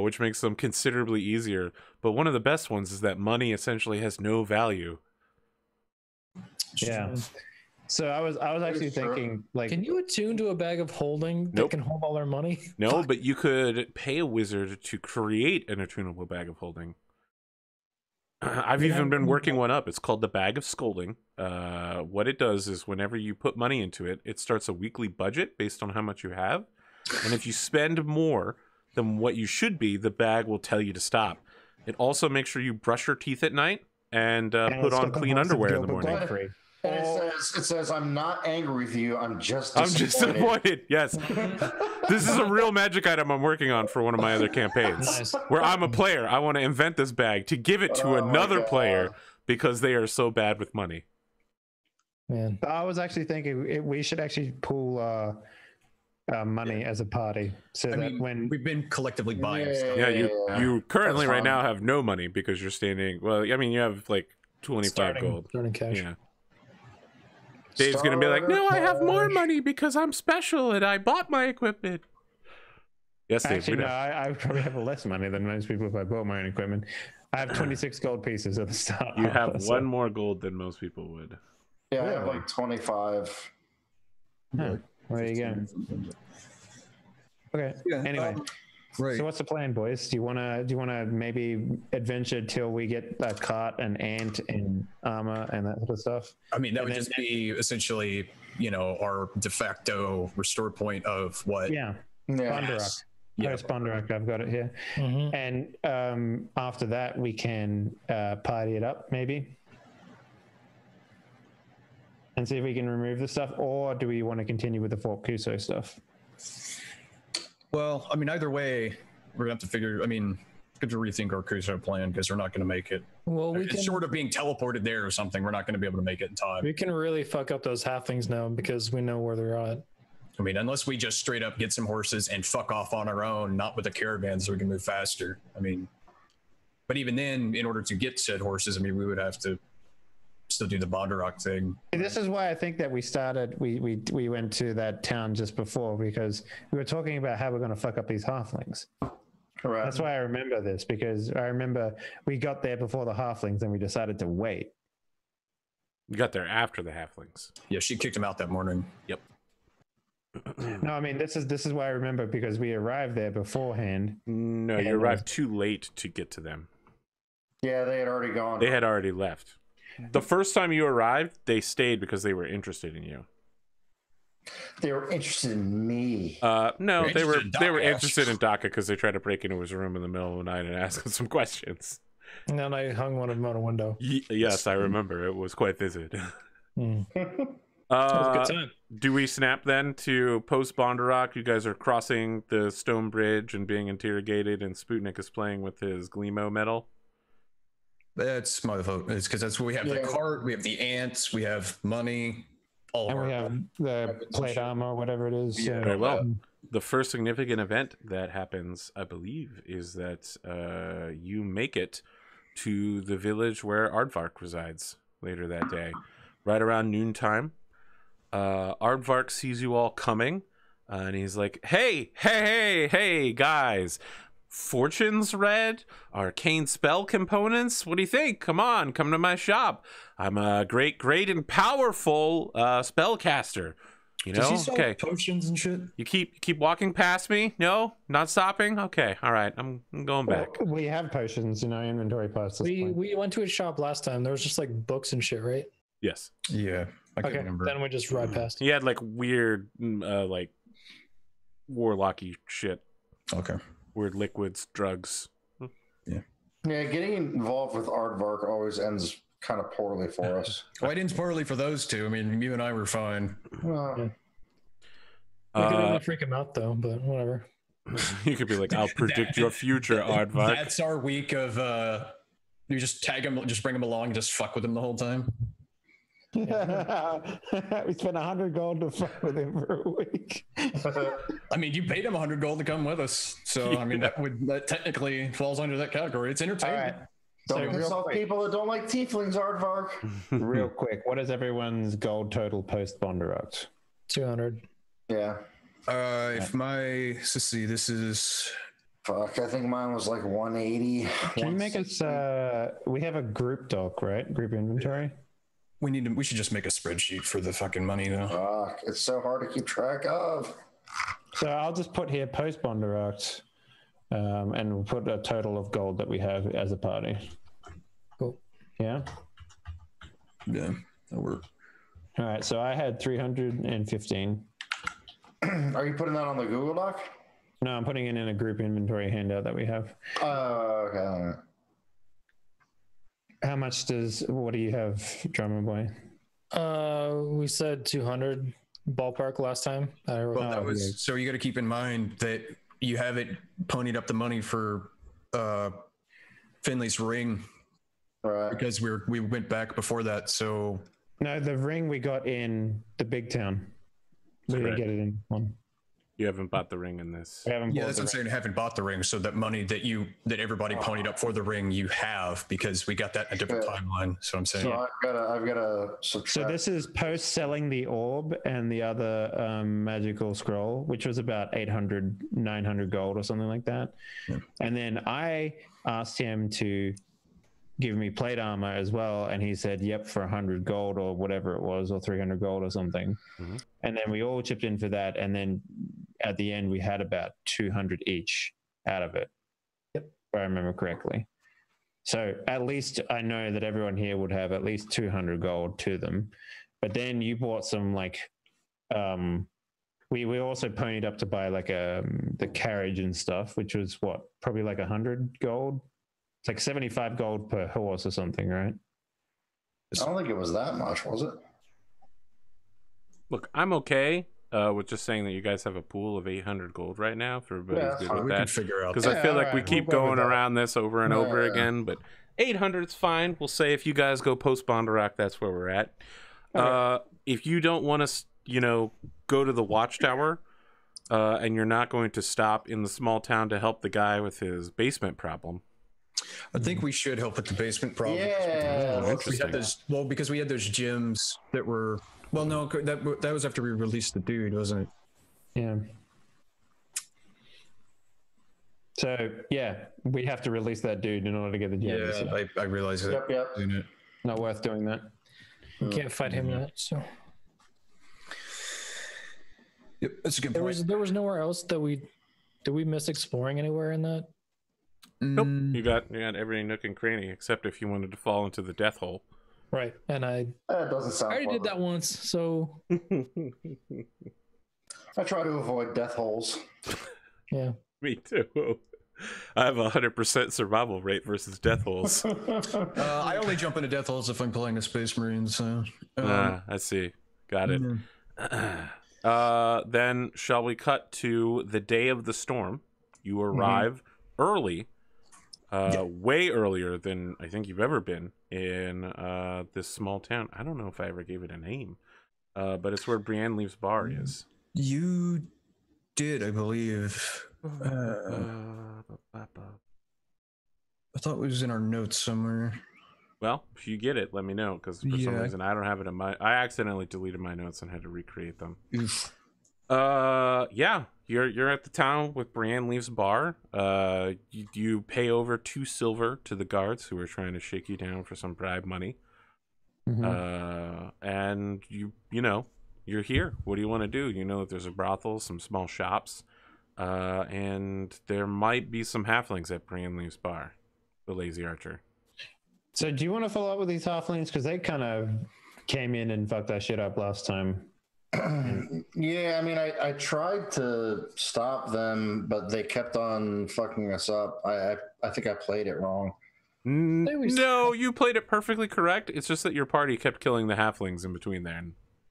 which makes them considerably easier. But one of the best ones is that money essentially has no value. Yeah. So I was actually thinking, like, can you attune to a bag of holding that can hold all our money? No, but you could pay a wizard to create an attunable bag of holding. I've even been working one up. It's called the Bag of Scolding. What it does is whenever you put money into it, it starts a weekly budget based on how much you have. And if you spend more than what you should be, the bag will tell you to stop. It also makes sure you brush your teeth at night and put on clean underwear in the morning. And it says, I'm not angry with you. I'm just disappointed. Yes. This is a real magic item I'm working on for one of my other campaigns. Nice. Where I'm a player. I want to invent this bag to give it to another player because they are so bad with money. Man, I was actually thinking we should actually pool money as a party. So I mean, when we've been collectively buying stuff. Yeah, you currently right now have no money because you're standing. Well, I mean, you have like 25 gold. Starting cash. Yeah. Dave's going to be like, no, I have more money because I'm special and I bought my equipment. Yes, Dave. Actually, no, I would probably have less money than most people if I bought my own equipment. I have 26 gold pieces at the start. You have one more gold than most people would. Yeah, I have like 25. Huh. There you go. Okay. Yeah, anyway. Right. So what's the plan, boys? Do you wanna maybe adventure till we get a cart and ant and armor and that sort of stuff? I mean, that would just be essentially, you know, our de facto restore point of what? Yeah, Bondurak. Yeah, Bondurak. I've got it here. Mm-hmm. And after that, we can party it up, maybe, and see if we can remove the stuff. Or do we want to continue with the Fort Cuso stuff? Well, I mean, either way, we're going to have to figure... I mean, good to rethink our Cuso plan because we're not going to make it. Well, it's short of being teleported there or something. We're not going to be able to make it in time. We can really fuck up those halflings now because we know where they're at. I mean, unless we just straight up get some horses and fuck off on our own, not with a caravan so we can move faster. I mean, but even then, in order to get said horses, I mean, we would have to still do the Bondurak thing. And this is why I think that we went to that town just before, because we were talking about how we're going to fuck up these halflings. Right. That's why I remember this, because I remember we got there before the halflings and we decided to wait. We got there after the halflings. Yeah, she kicked them out that morning. Yep. No, I mean, this is why I remember, because we arrived there beforehand. No, you arrived too late to get to them. Yeah, they had already gone. They had already left. The first time you arrived, they stayed because they were interested in you. They were interested in me. No, they were interested in Daka because they tried to break into his room in the middle of the night and ask him some questions. And then I hung one of them on a window. Yes, I remember. It was quite vivid. That was a good time. Do we snap then to post Bondurak? You guys are crossing the stone bridge and being interrogated, and Sputnik is playing with his Gleemo medal. That's my vote. It's because that's where we have the cart, we have the ants, we have money, all and we have the plate armor, whatever it is. Yeah. Very well. The first significant event that happens, I believe, is that you make it to the village where Aardvark resides later that day, right around noontime. Aardvark sees you all coming, and he's like, hey, guys. Fortunes read, arcane spell components, what do you think? Come on, come to my shop. I'm a great and powerful spellcaster, you know. Does he sell potions and shit? You keep walking past me? No, not stopping. Okay, all right, I'm going back. We have potions in our inventory parts. We went to his shop last time. There was just like books and shit, right? Yes. Yeah, I can't remember. Then we just ride past. He had like weird like warlocky shit. Okay. Weird liquids, drugs. Yeah, getting involved with Aardvark always ends kind of poorly for us. Well, it ends poorly for those two. I mean, you and I were fine. We could only freak him out though, but whatever. You could be like, I'll predict your future, Aardvark. That's our week of you just tag him, just bring him along and just fuck with him the whole time. Yeah. We spent 100 gold to fuck with him for a week. I mean, you paid him 100 gold to come with us, so I mean that technically falls under that category. It's entertainment. Right. Don't insult people that don't like tieflings, Aardvark. Real quick, what is everyone's gold total post Bondurak? 200. Yeah. If this is. Fuck, I think mine was like 180. Can you make us? We have a group doc, right? Group inventory. We should just make a spreadsheet for the fucking money now. Fuck, it's so hard to keep track of. So I'll just put here post Bondurak, and we'll put a total of gold that we have as a party. Cool. Yeah. Yeah, that'll work. All right. So I had 315. Are you putting that on the Google Doc? No, I'm putting it in a group inventory handout that we have. Oh, okay. All right. How much what do you have, Drumurboy? We said 200 ballpark last time. So you got to keep in mind that you haven't ponied up the money for Finley's ring, because we went back before that. So no, the ring we got in the big town. We didn't get it in one. You haven't bought the ring in this. Yeah, that's what I'm saying. I haven't bought the ring, so that money that everybody ponied up for the ring, you have, because we got that in a different timeline. So I'm saying. So I've got to subtract. So this is post selling the orb and the other magical scroll, which was about 800, 900 gold or something like that. Yeah. And then I asked him to give me plate armor as well, and he said yep for 100 gold or whatever it was, or 300 gold or something. And then we all chipped in for that, and then at the end we had about 200 each out of it, if I remember correctly. So at least I know that everyone here would have at least 200 gold to them. But then you bought some like we also ponied up to buy like the carriage and stuff, which was what, probably like 100 gold. It's like 75 gold per horse or something, right? I don't think it was that much, was it? Look, I'm okay with just saying that you guys have a pool of 800 gold right now. If everybody's good with that, because I feel like we keep going around this over and over again. But 800's fine. We'll say if you guys go post Bondurak, that's where we're at. If you don't want to, go to the watchtower, and you're not going to stop in the small town to help the guy with his basement problem. I think we should help with the basement problem. Yeah, because we had those gyms that were. Well, no, that was after we released the dude, wasn't it? Yeah. So yeah, we have to release that dude in order to get the gym. Yeah, so. I realize that. Yep. Not worth doing that. You can't fight him yet. So. Yep, that's a good point. There was nowhere else that did we miss exploring anywhere in that. Nope. You got every nook and cranny, except if you wanted to fall into the death hole. Right. And that doesn't sound. I already did that once, so I try to avoid death holes. Yeah. Me too. I have a 100% survival rate versus death holes. I only jump into death holes if I'm playing a Space Marine. So I see. Got it. Yeah. Then shall we cut to the day of the storm? You arrive early, way earlier than I think you've ever been in this small town. I don't know if I ever gave it a name, but it's where Brianne Leaf's bar is. You did, I believe. I thought it was in our notes somewhere. Well, if you get it, let me know, because for some reason I don't have it in my... I accidentally deleted my notes and had to recreate them. Oof. Yeah, you're at the town with Brianne Leaf's bar. You pay over 2 silver to the guards who are trying to shake you down for some bribe money. And you know, you're here. What do you want to do? You know that there's a brothel, some small shops, and there might be some halflings at Brianne Leaf's bar. The Lazy Archer. So do you want to follow up with these halflings? Because they kind of came in and fucked that shit up last time. Yeah, I mean, I tried to stop them, but they kept on fucking us up. I think I played it wrong. No, you played it perfectly correct. It's just that your party kept killing the halflings in between there.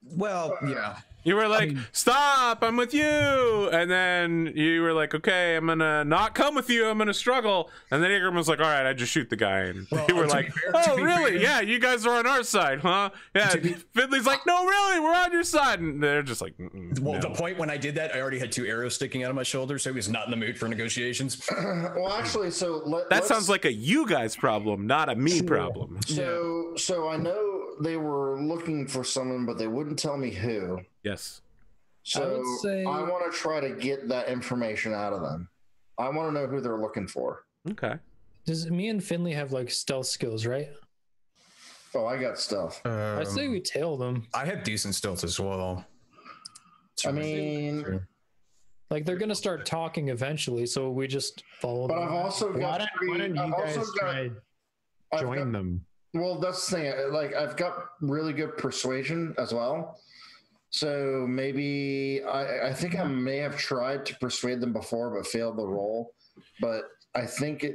Well, yeah. You were like, stop, I'm with you. And then you were like, okay, I'm going to not come with you. I'm going to struggle. And then Agrim was like, all right, I just shoot the guy. And they were like, oh, really? Fair. Yeah, you guys are on our side, huh? Yeah. Finley's like, no, really, we're on your side. And they're just like, well, the point when I did that, I already had 2 arrows sticking out of my shoulder, so he was not in the mood for negotiations. Well, actually, so that sounds like a you guys problem, not a me problem. So I know they were looking for someone, but they wouldn't tell me who. Yes. So I want to try to get that information out of them. I want to know who they're looking for. Okay. Does me and Finley have like stealth skills, right? Oh, I got stealth. I say we tail them. I have decent stealth as well. I mean, like they're gonna start talking eventually, so we just follow them. But I've also got. Why don't you guys try join them? Well, that's the thing. Like, I've got really good persuasion as well. So maybe I think I may have tried to persuade them before, but failed the role. But I think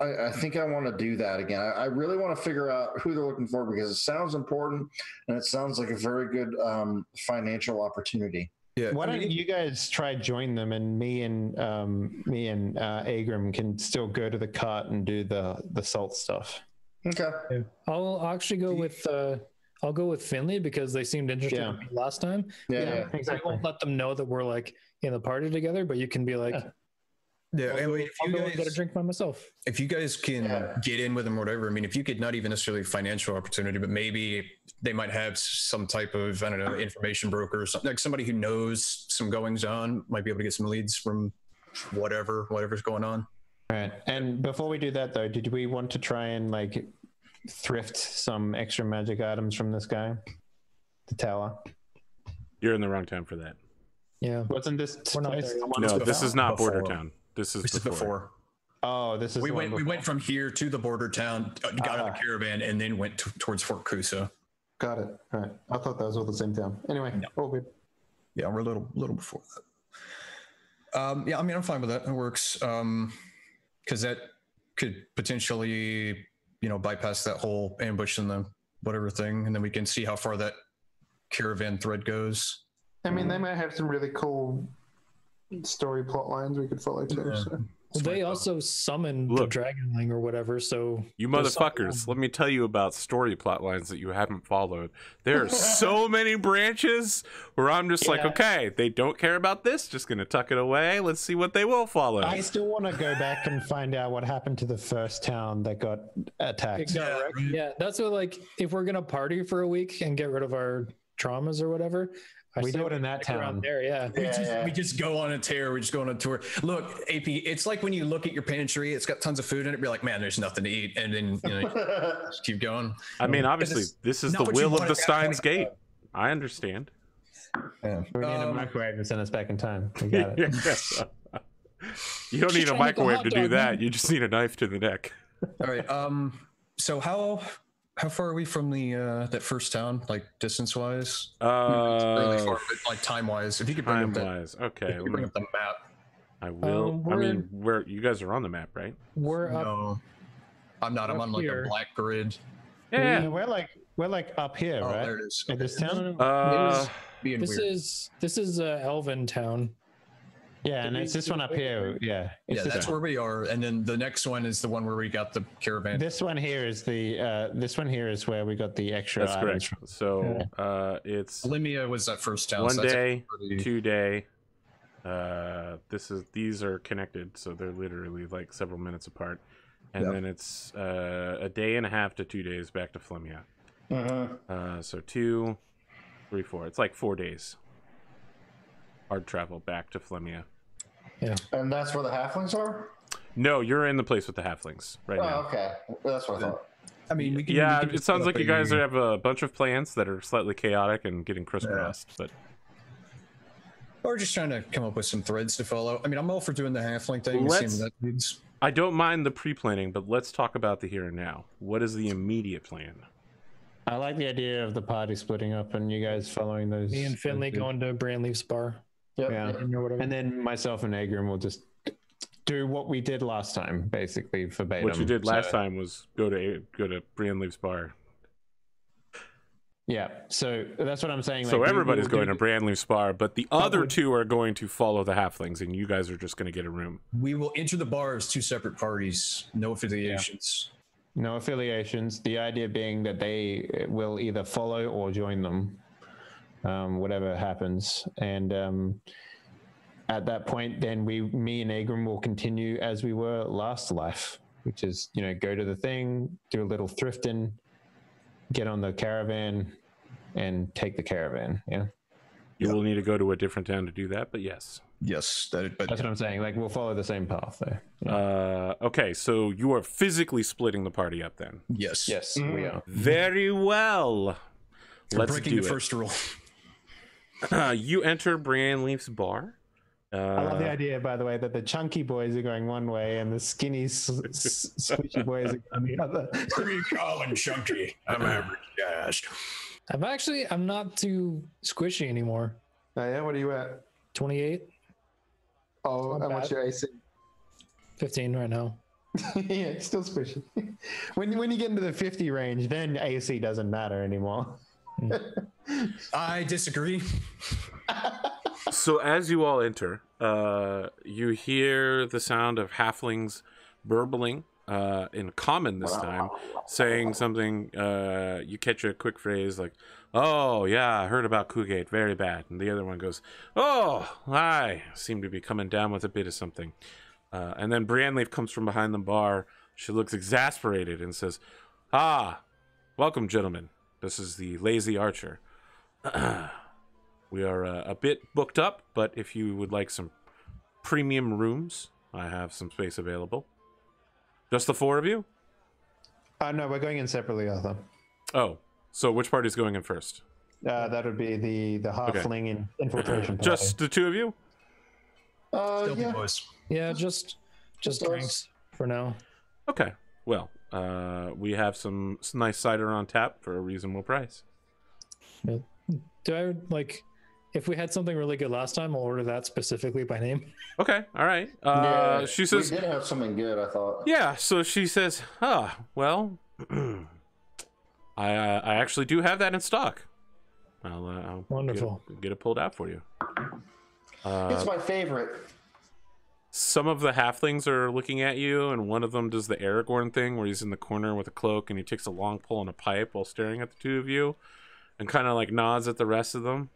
I think I want to do that again. I really want to figure out who they're looking for, because it sounds important and it sounds like a very good financial opportunity. Yeah. Why don't you guys try join them, and me and Agrim can still go to the cart and do the salt stuff. Okay. I'll actually go with. I'll go with Finley, because they seemed interested in me last time. Yeah, exactly. I won't let them know that we're like in the party together, but you can be like, I'll get a drink by myself. If you guys can get in with them or whatever, I mean, if you could, not even necessarily financial opportunity, but maybe they might have some type of, I don't know, information broker or something, like somebody who knows some goings on might be able to get some leads from whatever's going on. All right. And before we do that though, did we want to try and like thrift some extra magic items from this guy, the tower? You're in the wrong town for that. Yeah, wasn't this place? No, this is not border town. This is before. Oh, this is we went from here to the border town, got on the caravan, and then went towards Fort Cuso. Got it. All right, I thought that was all the same town. Anyway, all good. Yeah, we're a little before that. Yeah, I mean, I'm fine with that. It works, because that could potentially, you know, bypass that whole ambush and the whatever thing, and then we can see how far that caravan thread goes. I mean, they might have some really cool story plot lines we could follow too. Yeah. So. Well, they also summoned the Dragonling or whatever, so... You motherfuckers, let me tell you about story plot lines that you haven't followed. There are so many branches where I'm just like, okay, they don't care about this, just gonna tuck it away, let's see what they will follow. I still want to go back and find out what happened to the first town that got attacked. Yeah, that's what, like, if we're gonna party for a week and get rid of our traumas or whatever... We do it in that town. There, we just go on a tear. We just go on a tour. Look, AP, it's like when you look at your pantry, it's got tons of food in it. You're like, man, there's nothing to eat. And then, you know, just keep going. I mean, obviously, this is the will of the Steins Gate. I understand. Yeah. We need a microwave to send us back in time. We got it. You don't need a microwave to do that. You just need a knife to the neck. All right. So how far are we from the that first town, like distance wise? Really far, but like time wise. If you could bring up the map. I will. I mean, where you guys are on the map, right? We're up. No, I'm not. I'm on like a black grid. Yeah, we're like up here, right? Oh, there it is. Okay. This town. This is Elven Town. Yeah, and it's this one up here. Yeah, that's where we are. And then the next one is the one where we got the caravan. This one here is the where we got the extra. That's correct. From. So it's Flemia was that first town. One day, 2 day. These are connected, so they're literally like several minutes apart. And then it's a day and a half to 2 days back to Flemia. So 2, 3, 4. It's like 4 days. Hard travel back to Flemia. Yeah, and that's where the halflings are. No, you're in the place with the halflings right now. Oh, okay, that's what I thought. I mean, we can, it sounds like you guys have a bunch of plans that are slightly chaotic and getting crisscrossed, but we're just trying to come up with some threads to follow. I mean, I'm all for doing the halfling thing. I don't mind the pre-planning, but let's talk about the here and now. What is the immediate plan? I like the idea of the party splitting up and you guys following those. Me and Finley going to Brianne Leaf's bar. Yep. Yeah, and then myself and Agrim will just do what we did last time, basically verbatim. What you did last time was go to Brianne Leaf's bar. Yeah, so that's what I'm saying. Like, so everybody's going to Brianne Leaf's bar, but the other two are going to follow the halflings, and you guys are just going to get a room. We will enter the bar as two separate parties, no affiliations. Yeah. No affiliations. The idea being that they will either follow or join them. Whatever happens, and at that point then me and Agrim will continue as we were last life, which is, you know, go to the thing, do a little thrifting, get on the caravan and take the caravan. Yeah, you will need to go to a different town to do that, but yes that's what I'm saying, like we'll follow the same path there. Okay, so you are physically splitting the party up then? Yes we are. Very well. Let's breaking the first rule. You enter Brianne Leaf's bar. I love the idea, by the way, that the chunky boys are going one way and the skinny, squishy boys are going the other. Who are you calling chunky? I'm average guys. I'm not too squishy anymore. Oh, yeah? What are you at? 28. Oh, how much your AC? 15 right now. Yeah, it's still squishy. When you get into the 50 range, then AC doesn't matter anymore. I disagree. So as you all enter, you hear the sound of halflings burbling in common this time, saying something. You catch a quick phrase like, "Oh yeah, I heard about Coogate, very bad," and the other one goes, "Oh, I seem to be coming down with a bit of something." And then Brianne Leaf comes from behind the bar. She looks exasperated and says, "Ah, welcome, gentlemen. This is the Lazy Archer. We are a bit booked up, but if you would like some premium rooms, I have some space available." Just the four of you? No, we're going in separately, Arthur. Oh, so which party's going in first? That would be the halfling infiltration party. Just the two of you? Yeah, just drinks for now. Okay, well. We have some nice cider on tap for a reasonable price. Yeah. Do I, like, if we had something really good last time, I'll order that specifically by name. Okay, all right. Yeah, she says we did have something good, I thought. Yeah, so she says, well, I actually do have that in stock. I'll wonderful. Get it pulled out for you. It's my favorite. Some of the halflings are looking at you, and one of them does the Aragorn thing where he's in the corner with a cloak and he takes a long pull on a pipe while staring at the two of you and kind of like nods at the rest of them.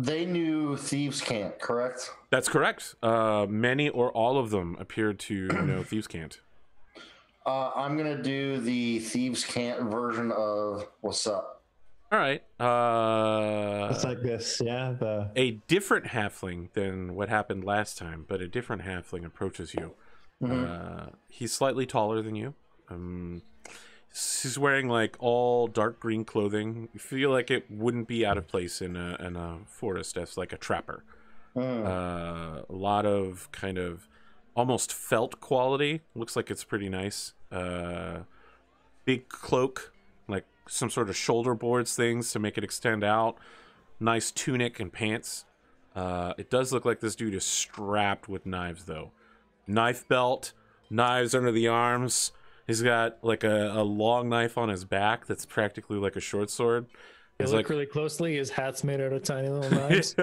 They knew Thieves' Cant, correct? That's correct. Many or all of them appeared to know Thieves' Cant. I'm going to do the Thieves' Cant version of What's Up. All right. It's like this, yeah. A different halfling than what happened last time, but a different halfling approaches you. Mm-hmm. He's slightly taller than you. He's wearing like all dark green clothing. You feel like it wouldn't be out of place in a forest as like a trapper. A lot of kind of almost felt quality. Looks like it's pretty nice. Big cloak. Like some sort of shoulder boards things to make it extend out. Nice tunic and pants. It does look like this dude is strapped with knives, though. Knife belt, knives under the arms. He's got like a long knife on his back that's practically like a short sword. If you look really closely, his hat's made out of tiny little knives.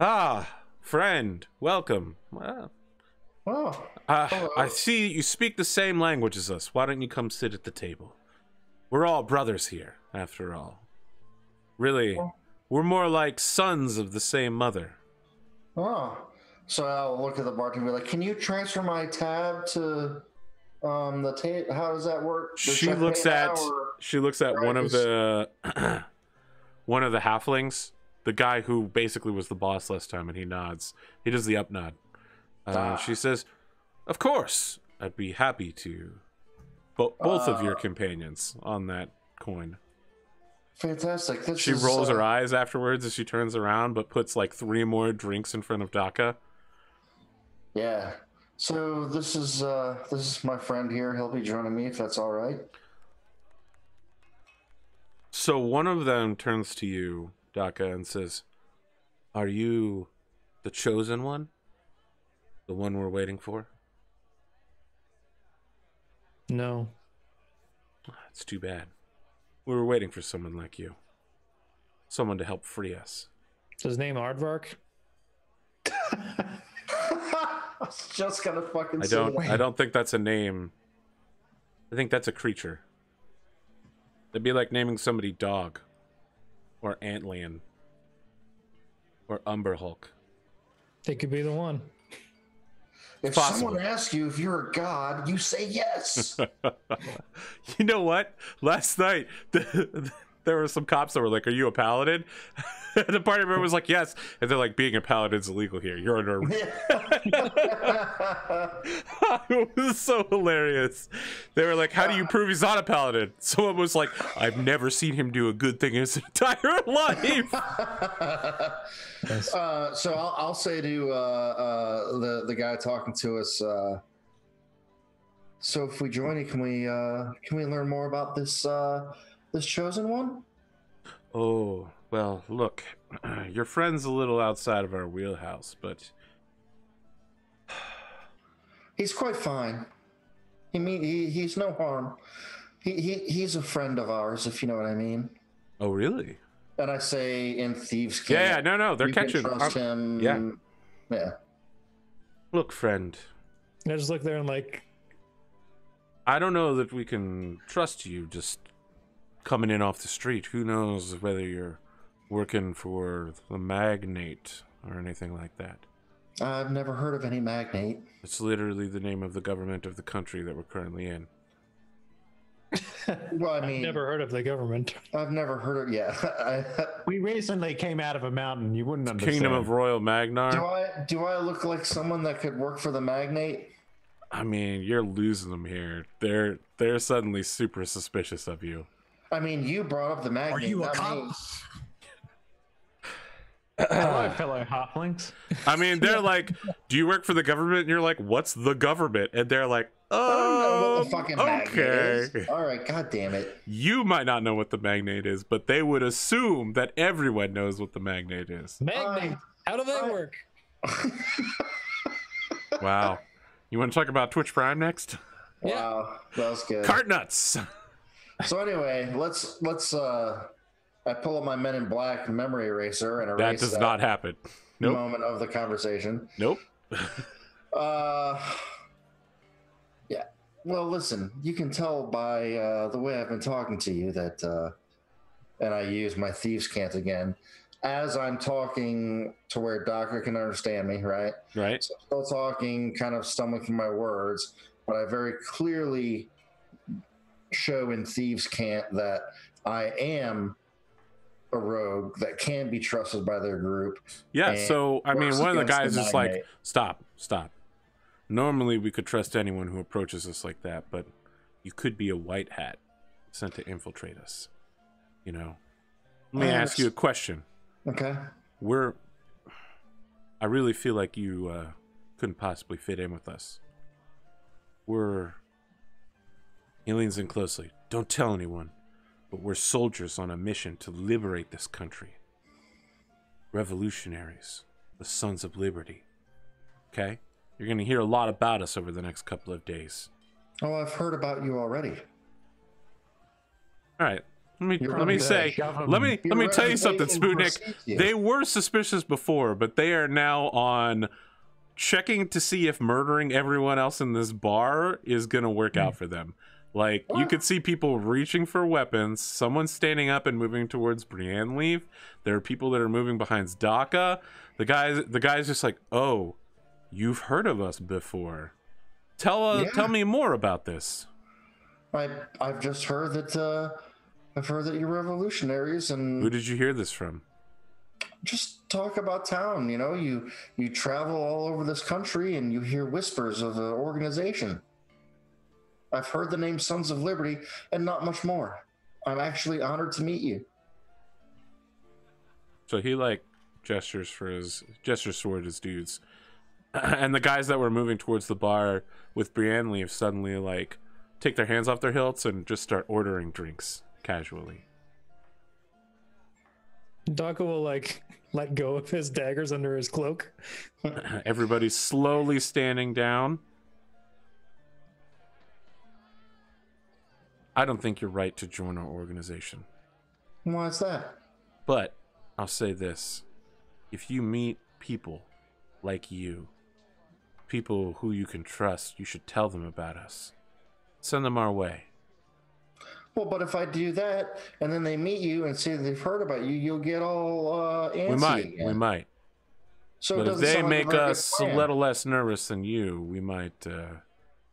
Ah, friend, welcome. Wow. Oh. I see you speak the same language as us. Why don't you come sit at the table? We're all brothers here, after all. Really, we're more like sons of the same mother. Oh, so I'll look at the bartender and be like, can you transfer my tab to the table? How does that work? She looks at one of the halflings, the guy who basically was the boss last time, and he nods. He does the up nod. She says, of course, I'd be happy to both of your companions on that coin. Fantastic. She rolls her eyes afterwards as she turns around, but puts like 3 more drinks in front of Daka. Yeah. So this is my friend here. He'll be joining me if that's all right. So one of them turns to you, Daka, and says, are you the chosen one? The one we're waiting for? No. It's too bad. We were waiting for someone like you. Someone to help free us. Is his name Aardvark? I was just gonna fucking say that. I don't think that's a name. I think that's a creature. That'd be like naming somebody Dog. Or Antlion. Or Umber Hulk. They could be the one. If someone asks you if you're a god, you say yes. You know what? Last night, there were some cops that were like, are you a paladin? And the party member was like, yes. And they're like, being a paladin's illegal here. You're under arrest. It was so hilarious. They were like, how do you prove he's not a paladin? Someone was like, I've never seen him do a good thing in his entire life. So I'll say to the guy talking to us, so if we join you, can we learn more about this this chosen one? Oh, well, look, your friend's a little outside of our wheelhouse, but he's quite fine. He's no harm. He's a friend of ours, if you know what I mean. Oh, really? And I say in thieves' camp. Yeah, no, they're catching him. Yeah. Look, friend. I just look there and like, I don't know that we can trust you just coming in off the street. Who knows whether you're working for the magnate or anything like that. I've never heard of any magnate. It's literally the name of the government of the country that we're currently in. Well, I mean, I've never heard of the government. I've never heard of, we recently came out of a mountain. You wouldn't understand. Kingdom of Royal Magnar. Do I look like someone that could work for the magnate? I mean, you're losing them here. They're suddenly super suspicious of you. I mean, you brought up the magnate. Are you a cop? Hello, fellow hoplings. I mean, they're like, do you work for the government? And you're like, what's the government? And they're like, oh, I don't know what the fucking magnate is. All right, god damn it. You might not know what the magnate is, but they would assume that everyone knows what the magnate is. Magnate? How do they work? Wow. You want to talk about Twitch Prime next? Yeah. Wow, that was good. Cart nuts. So anyway, let's I pull up my Men in Black memory eraser and erase that. Does not happen. Nope. Moment of the conversation. Nope. Yeah. Well, listen, you can tell by the way I've been talking to you that, and I use my thieves' cant again, as I'm talking to where Daka can understand me, right? Right. So I'm still talking, kind of stumbling through my words, but I very clearly show in thieves' cant that I am a rogue that can be trusted by their group. Yeah, so I mean, one of the guys is like, stop. Normally we could trust anyone who approaches us like that, but you could be a white hat sent to infiltrate us. You know, let me ask you a question. Okay. I really feel like you couldn't possibly fit in with us. He leans in closely. Don't tell anyone. but we're soldiers on a mission to liberate this country. Revolutionaries, the Sons of Liberty. Okay? You're going to hear a lot about us over the next couple of days. Oh, I've heard about you already. All right. Let me tell you something, Sputnik. They were suspicious before, but they are now on checking to see if murdering everyone else in this bar is going to work out for them. Like, you could see people reaching for weapons, someone standing up and moving towards Brianne Leaf. There are people that are moving behind Daka. The guy's just like, "Oh, you've heard of us before. Tell me more about this." I've just heard that you're revolutionaries. And who did you hear this from? Just talk about town. You know, you travel all over this country and you hear whispers of an organization. I've heard the name Sons of Liberty and not much more. I'm actually honored to meet you. So he like gestures toward his dudes, and the guys that were moving towards the bar with Brianne Leaf suddenly like take their hands off their hilts and just start ordering drinks casually. Daka will like let go of his daggers under his cloak. Everybody's slowly standing down. I don't think you're right to join our organization. Why is that? But I'll say this. If you meet people like you, people who you can trust, you should tell them about us. Send them our way. Well, but if I do that, and then they meet you and say they've heard about you, you'll get all antsy. We might. So but if they make us a little less nervous than you, we might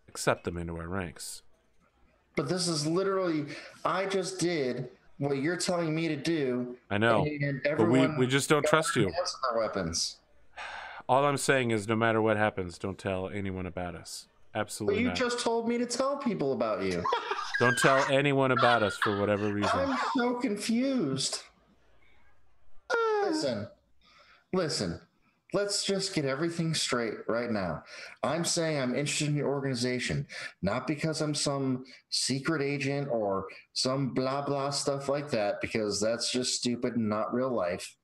accept them into our ranks. But this is literally, I just did what you're telling me to do. I know, and everyone, but we just don't trust you. Weapons. All I'm saying is no matter what happens, don't tell anyone about us. Absolutely But you not. Just told me to tell people about you. Don't tell anyone about us for whatever reason. I'm so confused. Listen. Let's just get everything straight right now. I'm saying I'm interested in your organization, not because I'm some secret agent or some blah, blah stuff like that, because that's just stupid and not real life.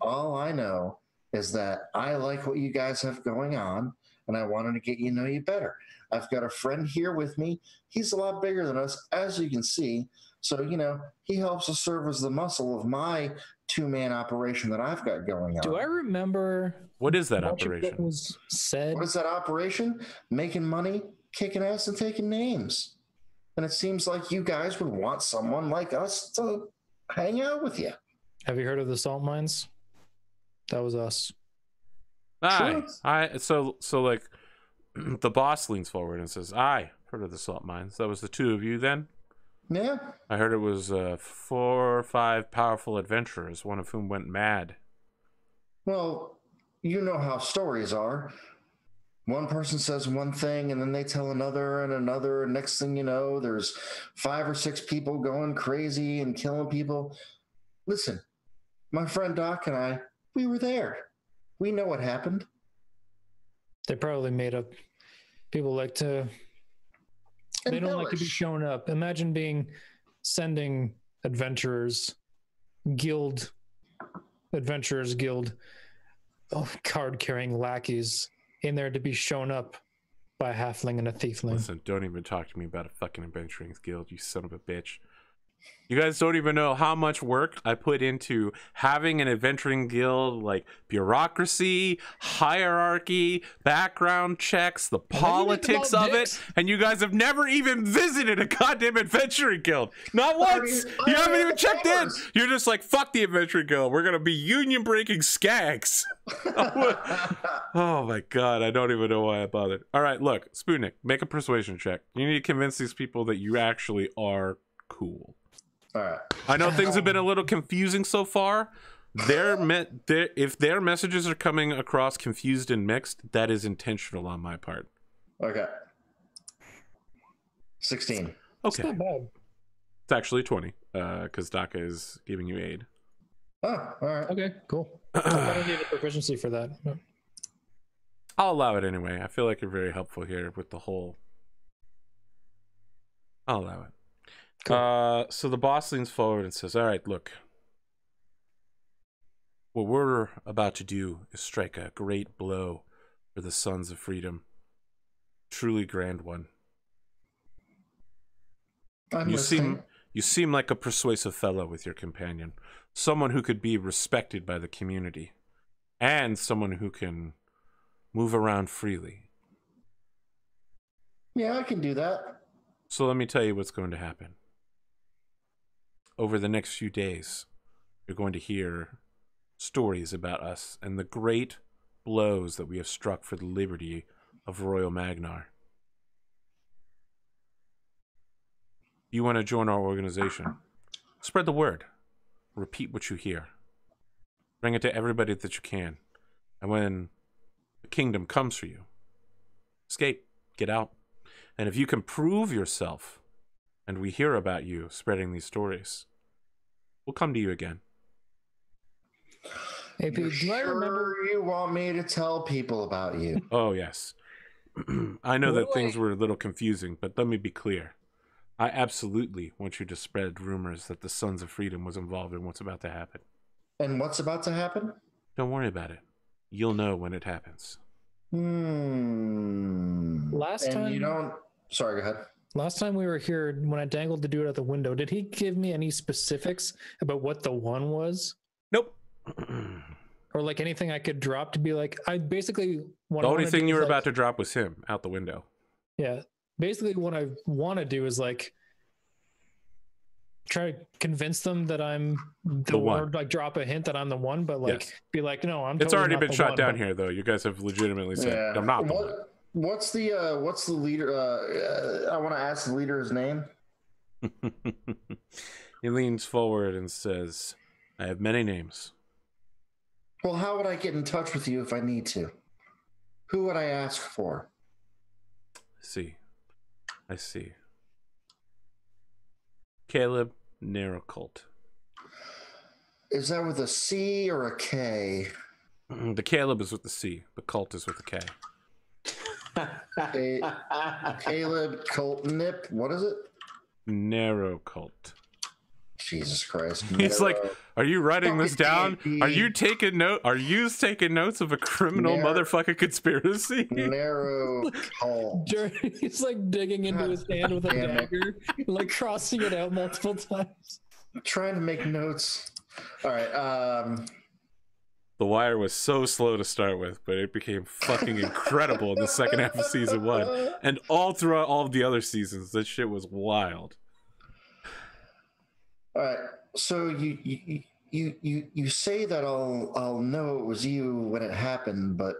All I know is that I like what you guys have going on, and I wanted to get you to know you better. I've got a friend here with me. He's a lot bigger than us, as you can see. So, you know, he helps us serve as the muscle of my two-man operation that I've got going on. Do I remember? What is that operation? Was said? What is that operation? Making money, kicking ass, and taking names. And it seems like you guys would want someone like us to hang out with you. Have you heard of the salt mines? That was us. Aye. Aye. So like, the boss leans forward and says, "I heard of the salt mines. That was the two of you then." Yeah. I heard it was 4 or 5 powerful adventurers, one of whom went mad. Well, you know how stories are. One person says one thing, and then they tell another and another. Next thing you know, there's 5 or 6 people going crazy and killing people. Listen, my friend Doc and I, we were there. We know what happened. They probably made up. People like to... They don't like to be shown up. Imagine sending adventurers guild card-carrying lackeys in there to be shown up by a halfling and a thiefling. Listen, don't even talk to me about a fucking adventuring guild, you son of a bitch. You guys don't even know how much work I put into having an adventuring guild, like bureaucracy, hierarchy, background checks, the politics of it, and you guys have never even visited a goddamn adventuring guild. Not once. You haven't even checked in. You're just like, fuck the adventuring guild. We're going to be union breaking skags. Oh my God. I don't even know why I bothered. All right, look, Sputnik, make a persuasion check. You need to convince these people that you actually are cool. All right. I know things have been a little confusing so far. If their messages are coming across confused and mixed, that is intentional on my part. Okay. 16. Okay. It's not bad. It's actually 20, because Daka is giving you aid. Oh, all right. Okay, cool. I don't need a proficiency for that. No. I'll allow it anyway. I feel like you're very helpful here with the whole... I'll allow it. Cool. So the boss leans forward and says, all right, look. What we're about to do is strike a great blow for the Sons of Freedom. Truly grand one. You seem like a persuasive fellow with your companion. Someone who could be respected by the community. And someone who can move around freely. Yeah, I can do that. So let me tell you what's going to happen. Over the next few days, you're going to hear stories about us and the great blows that we have struck for the liberty of Royal Magnar. You want to join our organization? Spread the word. Repeat what you hear. Bring it to everybody that you can. And when the kingdom comes for you, escape. Get out. And if you can prove yourself, and we hear about you spreading these stories, we'll come to you again. Hey, Pete, do I remember you want me to tell people about you? Oh, yes. I know that things were a little confusing, but let me be clear. I absolutely want you to spread rumors that the Sons of Freedom was involved in what's about to happen. And what's about to happen? Don't worry about it. You'll know when it happens. Hmm. Sorry, go ahead. Last time we were here, when I dangled the dude out the window, did he give me any specifics about what the one was? Nope. Or like anything I could drop to be like, I basically want. The only thing you were about to drop was him out the window. Yeah, basically what I want to do is like try to convince them that I'm the one, or like drop a hint that I'm the one, but like be like, no, I'm. It's totally already been shot down here, though. You guys have legitimately said I'm not the one. What's the leader? I want to ask the leader his name. He leans forward and says, "I have many names." Well, how would I get in touch with you if I need to? Who would I ask for? I see. Caleb Narrocolt. Is that with a C or a K? The Caleb is with the C. The Cult is with the K. Caleb Colt Nip. What is it? Narrocolt. Jesus Christ. He's like, are you writing this down? Are you taking note? Are you taking notes of a criminal motherfucking conspiracy? Narrow cult. He's like digging into his hand with a dagger, like crossing it out multiple times. I'm trying to make notes. All right. The Wire was so slow to start with, but it became fucking incredible in the second half of season 1, and all throughout all of the other seasons. That shit was wild. All right, so you say that I'll know it was you when it happened, but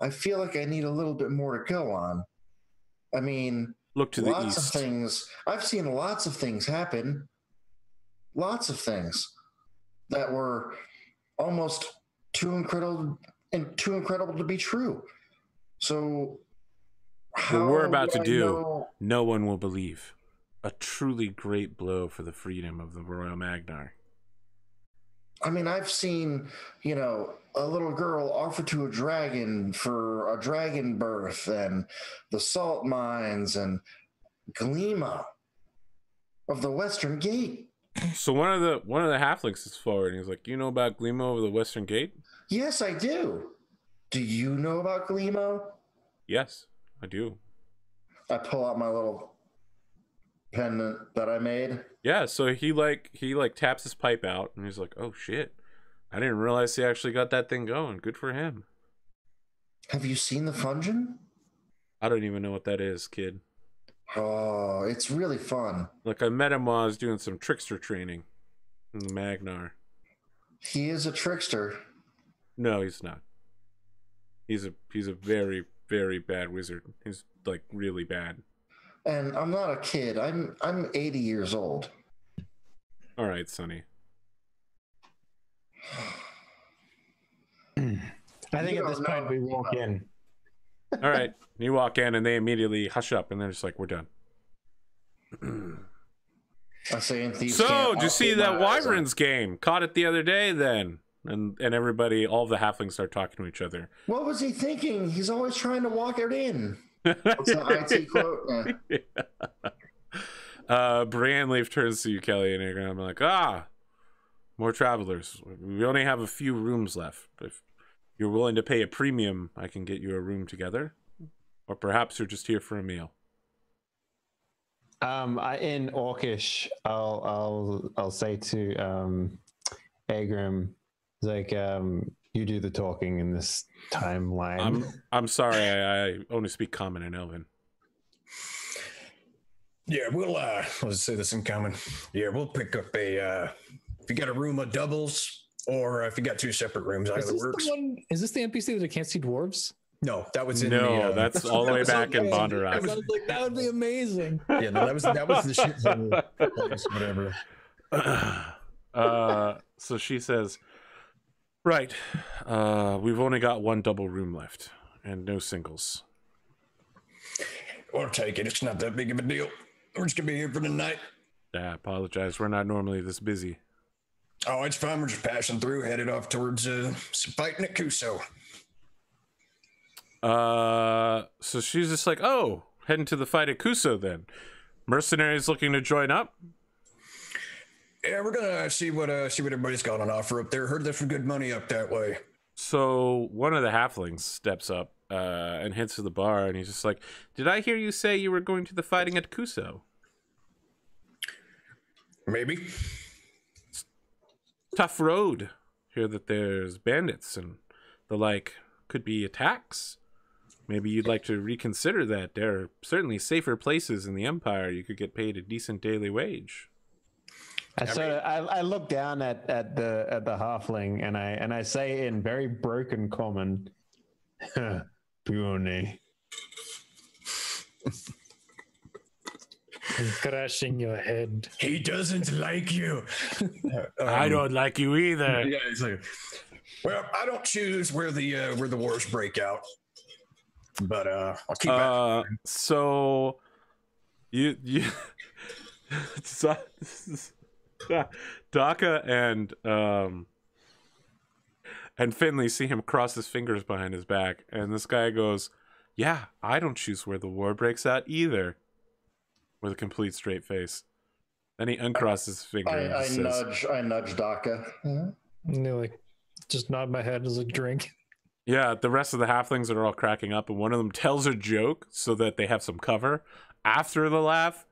I feel like I need a little bit more to go on. I mean, look to the east. Lots of things. I've seen lots of things happen. Lots of things that were almost too incredible to be true. So, what we're about to do, no one will believe. A truly great blow for the freedom of the Royal Magnar. I mean, I've seen, you know, a little girl offer to a dragon for a dragon birth, and the salt mines, and Gleemo of the Western Gate. So one of the halflings is forward, and he's like, "You know about Gleemo of the Western Gate?" Yes, I do. Do you know about Gleemo? Yes, I do. I pull out my little pendant that I made. Yeah, so he taps his pipe out and he's like, oh shit, I didn't realize he actually got that thing going. Good for him. Have you seen the Fungin? I don't even know what that is, kid. Oh, it's really fun. Like, I met him while I was doing some trickster training in the Magnar. He is a trickster. No, he's not. He's a very, very bad wizard. He's like really bad. And I'm not a kid. I'm 80 years old. All right, Sonny. I think at this point we walk in. All right, you walk in and they immediately hush up and they're just like, we're done. So, did you see that Wyverns game? Caught it the other day then. And everybody, all the halflings start talking to each other. What was he thinking? He's always trying to walk it in. That's an IT quote. Yeah. Brianne Leaf turns to you, Kelly, and Agrim. I'm like, ah, more travelers. We only have a few rooms left. If you're willing to pay a premium, I can get you a room together. Or perhaps you're just here for a meal. In Orcish, I'll say to Agrim, like, you do the talking in this timeline. I'm sorry, I only speak Common and Elven. Yeah, we'll let's say this in Common. Yeah, we'll pick up a if you got a room of doubles, or if you got two separate rooms, either works. Is this the NPC that can't see dwarves? No, that was in that's all the way back in Bondurak. Like, that would be amazing. Yeah, no, that was the shit zone, whatever. So she says, right, we've only got one double room left and no singles. We'll take it. It's not that big of a deal. We're just gonna be here for the night. I apologize. We're not normally this busy. Oh, it's fine. We're just passing through, headed off towards Sputnik Cuso. So she's just like, oh, heading to the fight at Cuso then. Mercenaries looking to join up? Yeah, we're gonna see what everybody's got on offer up there. Heard there's some good money up that way. So one of the halflings steps up and heads to the bar, and he's just like, did I hear you say you were going to the fighting at Cuso? Maybe. It's tough road. Hear that there's bandits and the like, could be attacks. Maybe you'd like to reconsider that. There are certainly safer places in the Empire. You could get paid a decent daily wage. I look down at the halfling, and I say in very broken Common, puny. He's crushing your head. He doesn't like you. I don't like you either. Yeah, he's like, well, I don't choose where the wars break out. But I'll keep it. So you Daka and Finley see him cross his fingers behind his back, and this guy goes, yeah, I don't choose where the war breaks out either, with a complete straight face. Then he uncrosses his fingers. I nudge Daka. And they're like, just nod my head as a drink. Yeah, the rest of the halflings are all cracking up, and one of them tells a joke so that they have some cover after the laugh.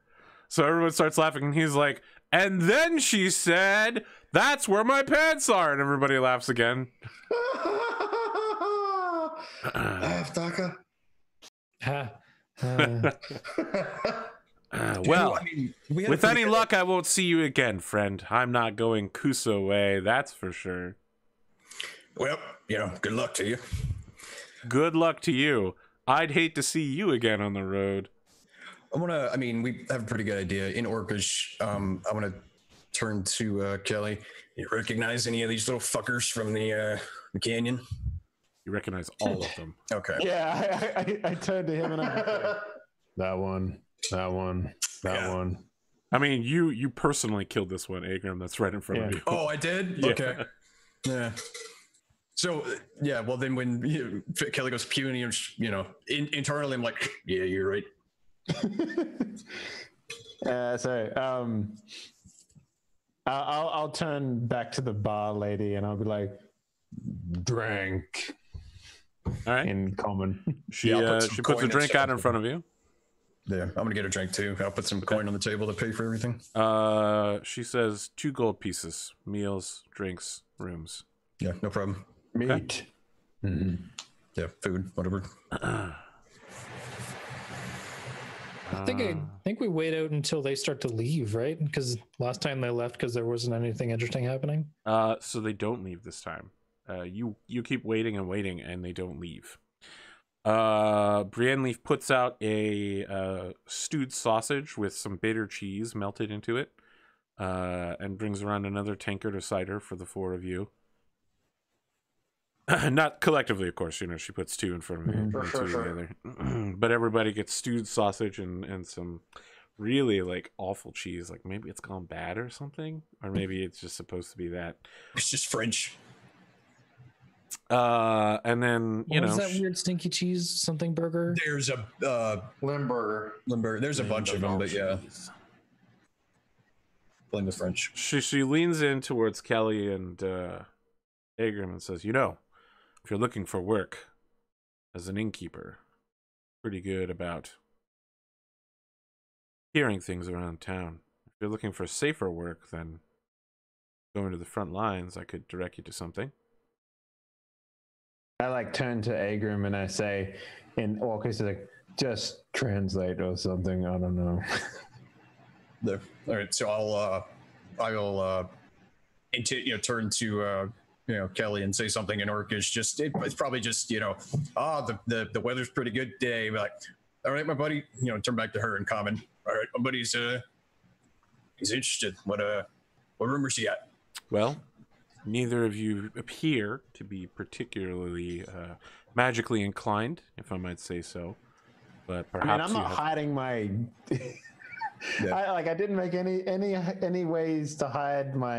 So everyone starts laughing, and he's like, and then she said, that's where my pants are, and everybody laughs again. Laugh, Daka. Well, I mean, with any luck, I won't see you again, friend. I'm not going Cuso way, that's for sure. Well, you know, good luck to you. Good luck to you. I'd hate to see you again on the road. I mean, we have a pretty good idea. In Orcish, I want to turn to Kelly. You recognize any of these little fuckers from the canyon? You recognize all of them. Okay. Yeah, I turned to him and I like, that one. I mean, you personally killed this one, Agrim. That's right in front of you. Oh, I did? Yeah. Okay. Yeah. So yeah, well then when Kelly goes puny, you know, internally I'm like, yeah, you're right. I'll turn back to the bar lady and I'll be like, drink. All right. In Common. She puts a drink out in front of you. Yeah, I'm gonna get a drink too. I'll put some coin on the table to pay for everything. She says 2 gold pieces, meals, drinks, rooms. Yeah, no problem. Meat. Okay. Mm-hmm. Yeah, food, whatever. I think we wait out until they start to leave, right? Because last time they left because there wasn't anything interesting happening. So they don't leave this time. You keep waiting and waiting, and they don't leave. Brianne Leaf puts out a stewed sausage with some bitter cheese melted into it, and brings around another tankard of cider for the 4 of you. Not collectively, of course, you know, she puts 2 in front of me. Sure. But everybody gets stewed sausage and some really like awful cheese. Like maybe it's gone bad or something, or maybe it's just supposed to be that. It's just French. And then, you know, is that weird stinky cheese something burger? There's a Limburger. There's a bunch of them, but yeah. Blame the French. She leans in towards Kelly and Agrim and says, you know, if you're looking for work as an innkeeper, pretty good about hearing things around town. If you're looking for safer work than going to the front lines, I could direct you to something. I like turn to Agrim and I say, in all cases, like, just translate or something. I don't know. There. All right, so I'll turn to Kelly and say something in Orcish. It's probably just the weather's pretty good today. But like, all right, my buddy, turn back to her in common. All right, my buddy's he's interested. What room is he at? Well, neither of you appear to be particularly magically inclined, if I might say so. But perhaps I'm not hiding my. Yeah. I didn't make any ways to hide my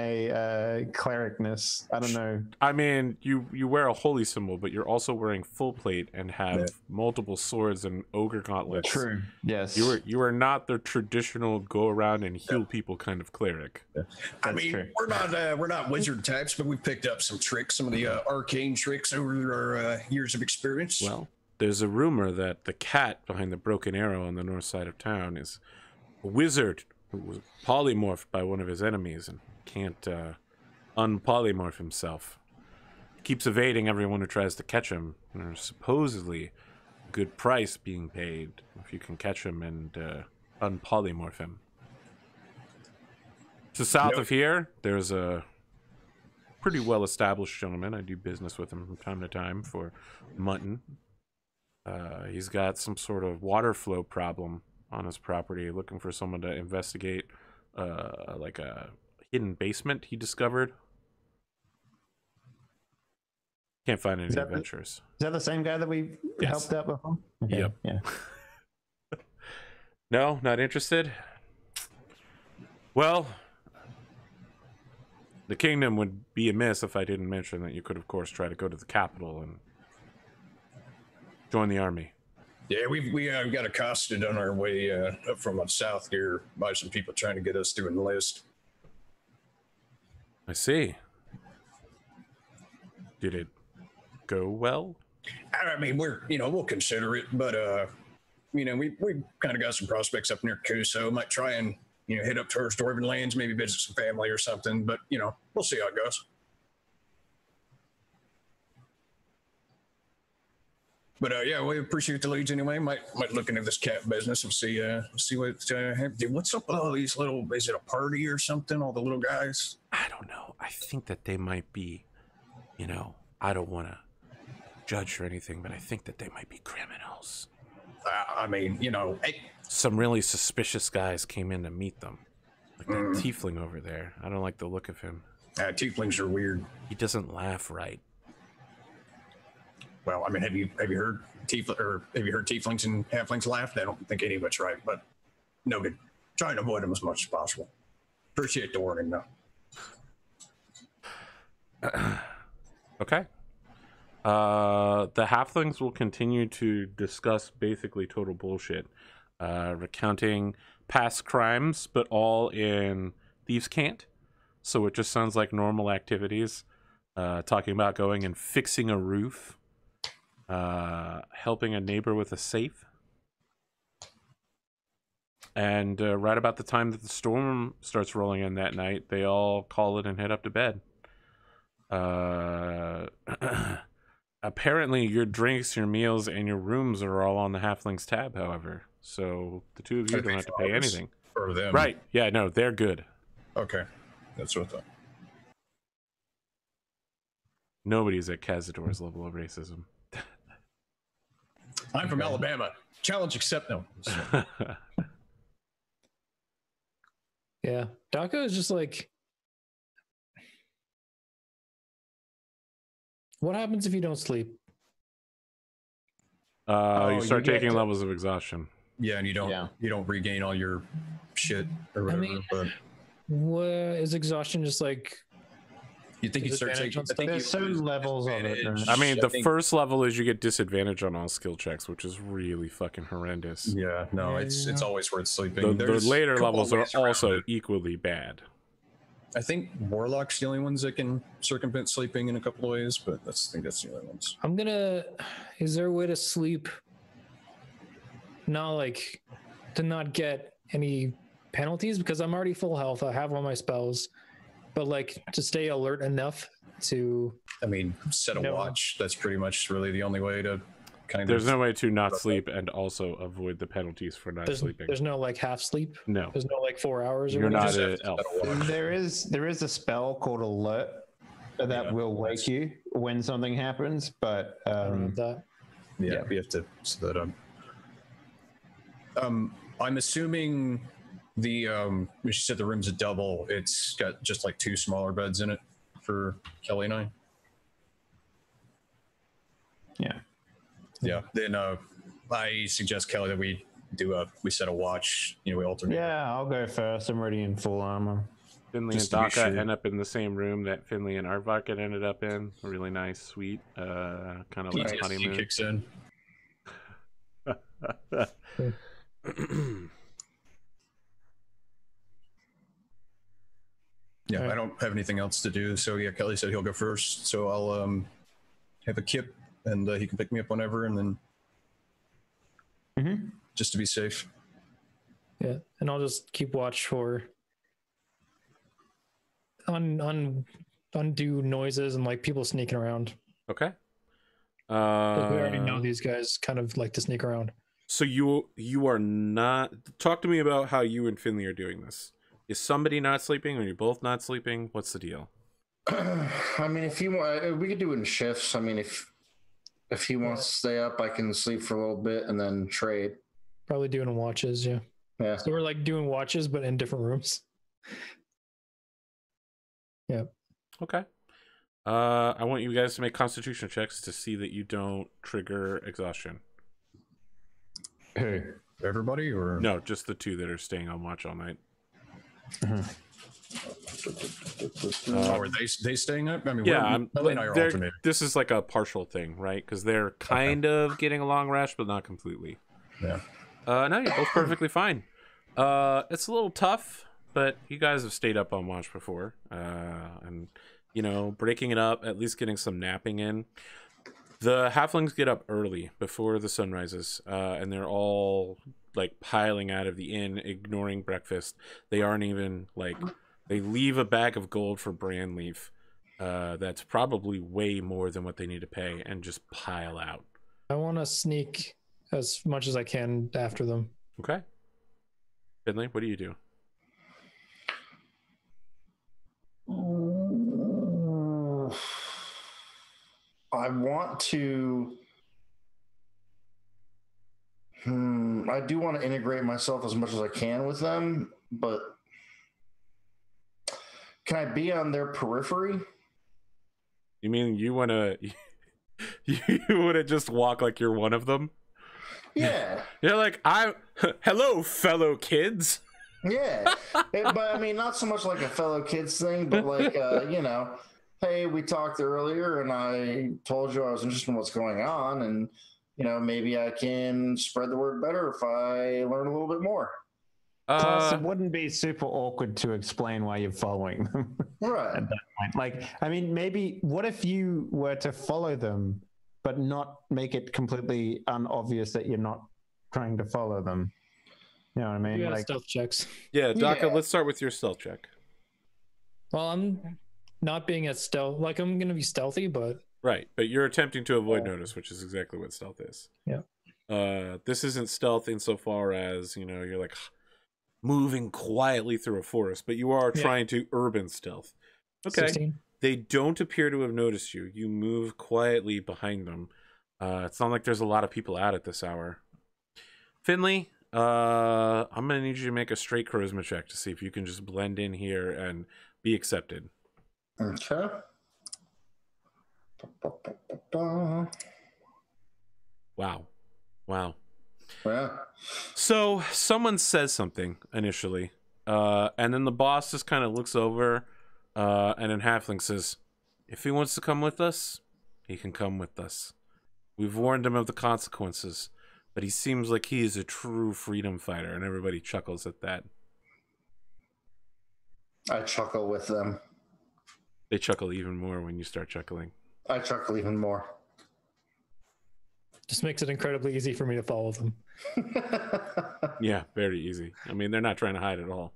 clericness. I don't know. I mean, you wear a holy symbol, but you're also wearing full plate and have multiple swords and ogre gauntlets. True. Yes. You are not the traditional go around and heal people kind of cleric. Yeah. I mean, we're not wizard types, but we picked up some tricks, some of the arcane tricks over our years of experience. Well, there's a rumor that the cat behind the broken arrow on the north side of town is a wizard who was polymorphed by one of his enemies and can't unpolymorph himself. He keeps evading everyone who tries to catch him, and there's supposedly a good price being paid if you can catch him and unpolymorph him. So south of here, there's a pretty well-established gentleman. I do business with him from time to time for mutton. He's got some sort of water flow problem on his property, looking for someone to investigate like a hidden basement he discovered. Can't find any adventures. Is that the same guy that we helped out before? Okay. Yep. Yeah. No, not interested. Well, the kingdom would be amiss if I didn't mention that you could, of course, try to go to the capital and join the army. Yeah, we got accosted on our way up from up south here by some people trying to get us to enlist. I see. Did it go well? I mean, we'll consider it, but we kind of got some prospects up near Cuso. Might try and hit up towards Dwarven Lands, maybe visit some family or something. But we'll see how it goes. But we appreciate the leads anyway. Might look into this cat business and see what what's up with all these little. Is it a party or something? All the little guys. I don't know. I think that they might be, I don't want to judge or anything, but I think that they might be criminals. I mean, some really suspicious guys came in to meet them. Like that tiefling over there. I don't like the look of him. Tieflings are weird. He doesn't laugh right. Well, I mean, have you heard tieflings and halflings laugh? I don't think any of it's right, but no good. Try and avoid them as much as possible. Appreciate the warning, though. Okay. The halflings will continue to discuss basically total bullshit, recounting past crimes, but all in thieves' cant. So it just sounds like normal activities. Talking about going and fixing a roof. Helping a neighbor with a safe. And right about the time that the storm starts rolling in that night, they all call it and head up to bed. Apparently your drinks, your meals, and your rooms are all on the halfling's tab, however. So the two of you don't have to pay anything. For them. Right. Yeah, no, they're good. Okay. That's what I thought. Nobody's at Cazador's level of racism. I'm from Alabama. Challenge accept. No. So. Yeah. Daka is just like, what happens if you don't sleep? You start taking levels of exhaustion. Yeah, and you don't regain all your shit or whatever. I mean, but is exhaustion just like? You think you start taking? There's certain levels of it. I mean, the first level is you get disadvantage on all skill checks, which is really fucking horrendous. Yeah, no, it's always worth sleeping. The later levels are also equally bad. I think Warlock's the only ones that can circumvent sleeping in a couple of ways, but that's, I think that's the only ones. I'm gonna, is there a way to sleep, not like, to not get any penalties? Because I'm already full health, I have all my spells, but like to stay alert enough to... I mean, set a watch, that's pretty much really the only way to kind of... There's no way to not sleep and also avoid the penalties for not sleeping. There's no like half sleep? No. There's no like 4 hours? You're not an elf. There is a spell called Alert that will wake you when something happens, but... yeah, we have to... So that, I'm assuming the, she said the room's a double, it's got just like two smaller beds in it for Kelly and I. Yeah. Yeah. Then I suggest, Kelly, that we do we set a watch, you know, we alternate. Yeah, I'll go first. I'm already in full armor. Finley and Daka end up in the same room that Finley and Arvok had ended up in. A really nice, sweet, kind of like honeymoon. Kicks in. Yeah, right. I don't have anything else to do, so yeah, Kelly said he'll go first, so I'll have a kip, and he can pick me up whenever, and then just to be safe. Yeah, and I'll just keep watch for undue noises and like people sneaking around. Okay. We already know these guys kind of like to sneak around. So you are not... Talk to me about how you and Finley are doing this. Is somebody not sleeping? Are you both not sleeping? What's the deal? I mean, if you want, we could do it in shifts. I mean, if he wants to stay up, I can sleep for a little bit and then trade. Probably doing watches, yeah. Yeah. So we're like doing watches, but in different rooms. Yeah. Okay. I want you guys to make constitution checks to see that you don't trigger exhaustion. Hey, everybody, or no, just the two that are staying on watch all night. Are they staying up? I mean, yeah, this is like a partial thing, right? Because they're kind of getting a long rest, but not completely. Yeah. No, you're both perfectly fine. It's a little tough, but you guys have stayed up on watch before, and you know, breaking it up, at least getting some napping in. The halflings get up early before the sun rises, and they're all like piling out of the inn, ignoring breakfast. They aren't even like... They leave a bag of gold for Brianne Leaf. That's probably way more than what they need to pay, and just pile out. I want to sneak as much as I can after them. Okay. Finley, what do you do? I want to... I do want to integrate myself as much as I can with them, but can I be on their periphery? You mean you want to... You want to just walk like you're one of them? Yeah. You're like, hello, fellow kids. Yeah. But I mean, not so much like a fellow kids thing, but like, you know... Hey, we talked earlier and I told you I was interested in what's going on, and you know, maybe I can spread the word better if I learn a little bit more. Plus, it wouldn't be super awkward to explain why you're following them. Right. At that point. Like, I mean, maybe what if you were to follow them but not make it completely unobvious that you're not trying to follow them? You know what I mean? Yeah, like, stealth checks. Yeah, Daka, let's start with your stealth check. Well, I'm not being as stealth, like I'm gonna be stealthy, but right, but you're attempting to avoid notice, which is exactly what stealth is. Yeah. This isn't stealth insofar as, you know, you're like moving quietly through a forest, but you are trying to urban stealth. Okay. 16. They don't appear to have noticed you. You move quietly behind them. It's not like there's a lot of people out at this hour. Finley, I'm gonna need you to make a straight charisma check to see if you can just blend in here and be accepted. Okay. Wow. Wow. Yeah. So someone says something initially, and then the boss just kind of looks over, and then Halfling says, if he wants to come with us, he can come with us. We've warned him of the consequences, but he seems like he is a true freedom fighter, and everybody chuckles at that. I chuckle with them. They chuckle even more when you start chuckling. I chuckle even more. Just makes it incredibly easy for me to follow them. Yeah, very easy. I mean, they're not trying to hide at all.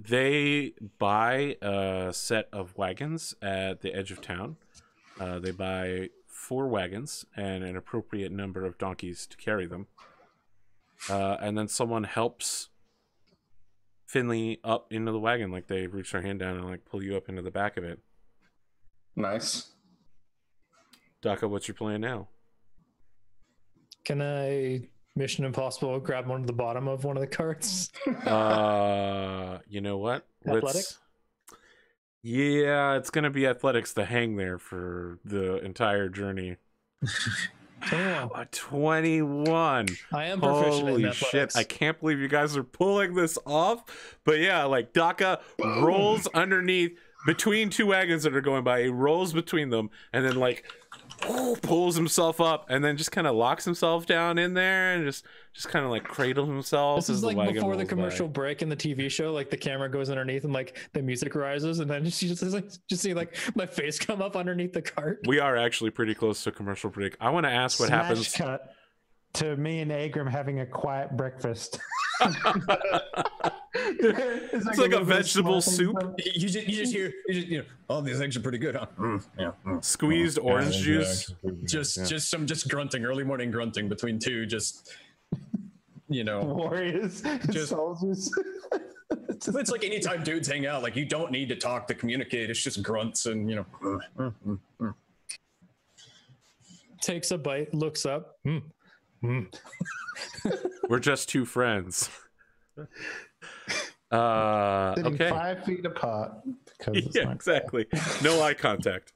They buy a set of wagons at the edge of town. They buy 4 wagons and an appropriate number of donkeys to carry them. And then someone helps Finley up into the wagon. Like, they reach their hand down and like pull you up into the back of it. Nice. Daka, what's your plan now? Can I Mission Impossible grab one of the bottom of one of the carts? You know what? Athletics? Yeah, it's going to be athletics to hang there for the entire journey. 21. 21. I am proficient in athletics. Holy shit, I can't believe you guys are pulling this off. But yeah, like Daka rolls underneath between 2 wagons that are going by. He rolls between them and then like pulls himself up and then just kind of locks himself down in there and just kind of like cradles himself. This is like before the commercial break in the TV show, like the camera goes underneath and like the music rises and then she just see like my face come up underneath the cart. We are actually pretty close to commercial break. I want to ask what happens cut to me and Agrim having a quiet breakfast. It's like a vegetable soup. You just hear all these eggs are pretty good, huh? Squeezed orange juice. Just grunting, early morning grunting between 2, just, you know, warriors, just soldiers. It's like anytime dudes hang out, like you don't need to talk to communicate. It's just grunts and, you know. Takes a bite, looks up. We're just 2 friends. Sitting okay 5 feet apart. Yeah, exactly. No eye contact.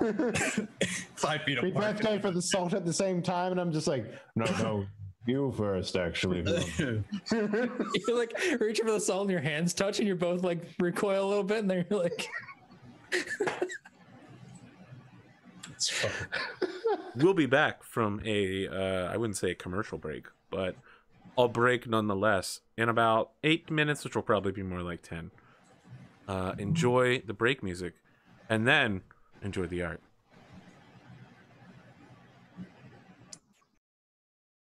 5 feet apart. We both go for the salt at the same time, and I'm just like, no, you first, actually. You're like reaching for the salt, and your hands touch, and you're both like recoil a little bit, and then you're like. We'll be back from a I wouldn't say a commercial break, but I'll break nonetheless in about 8 minutes, which will probably be more like 10. Enjoy the break music and then enjoy the art.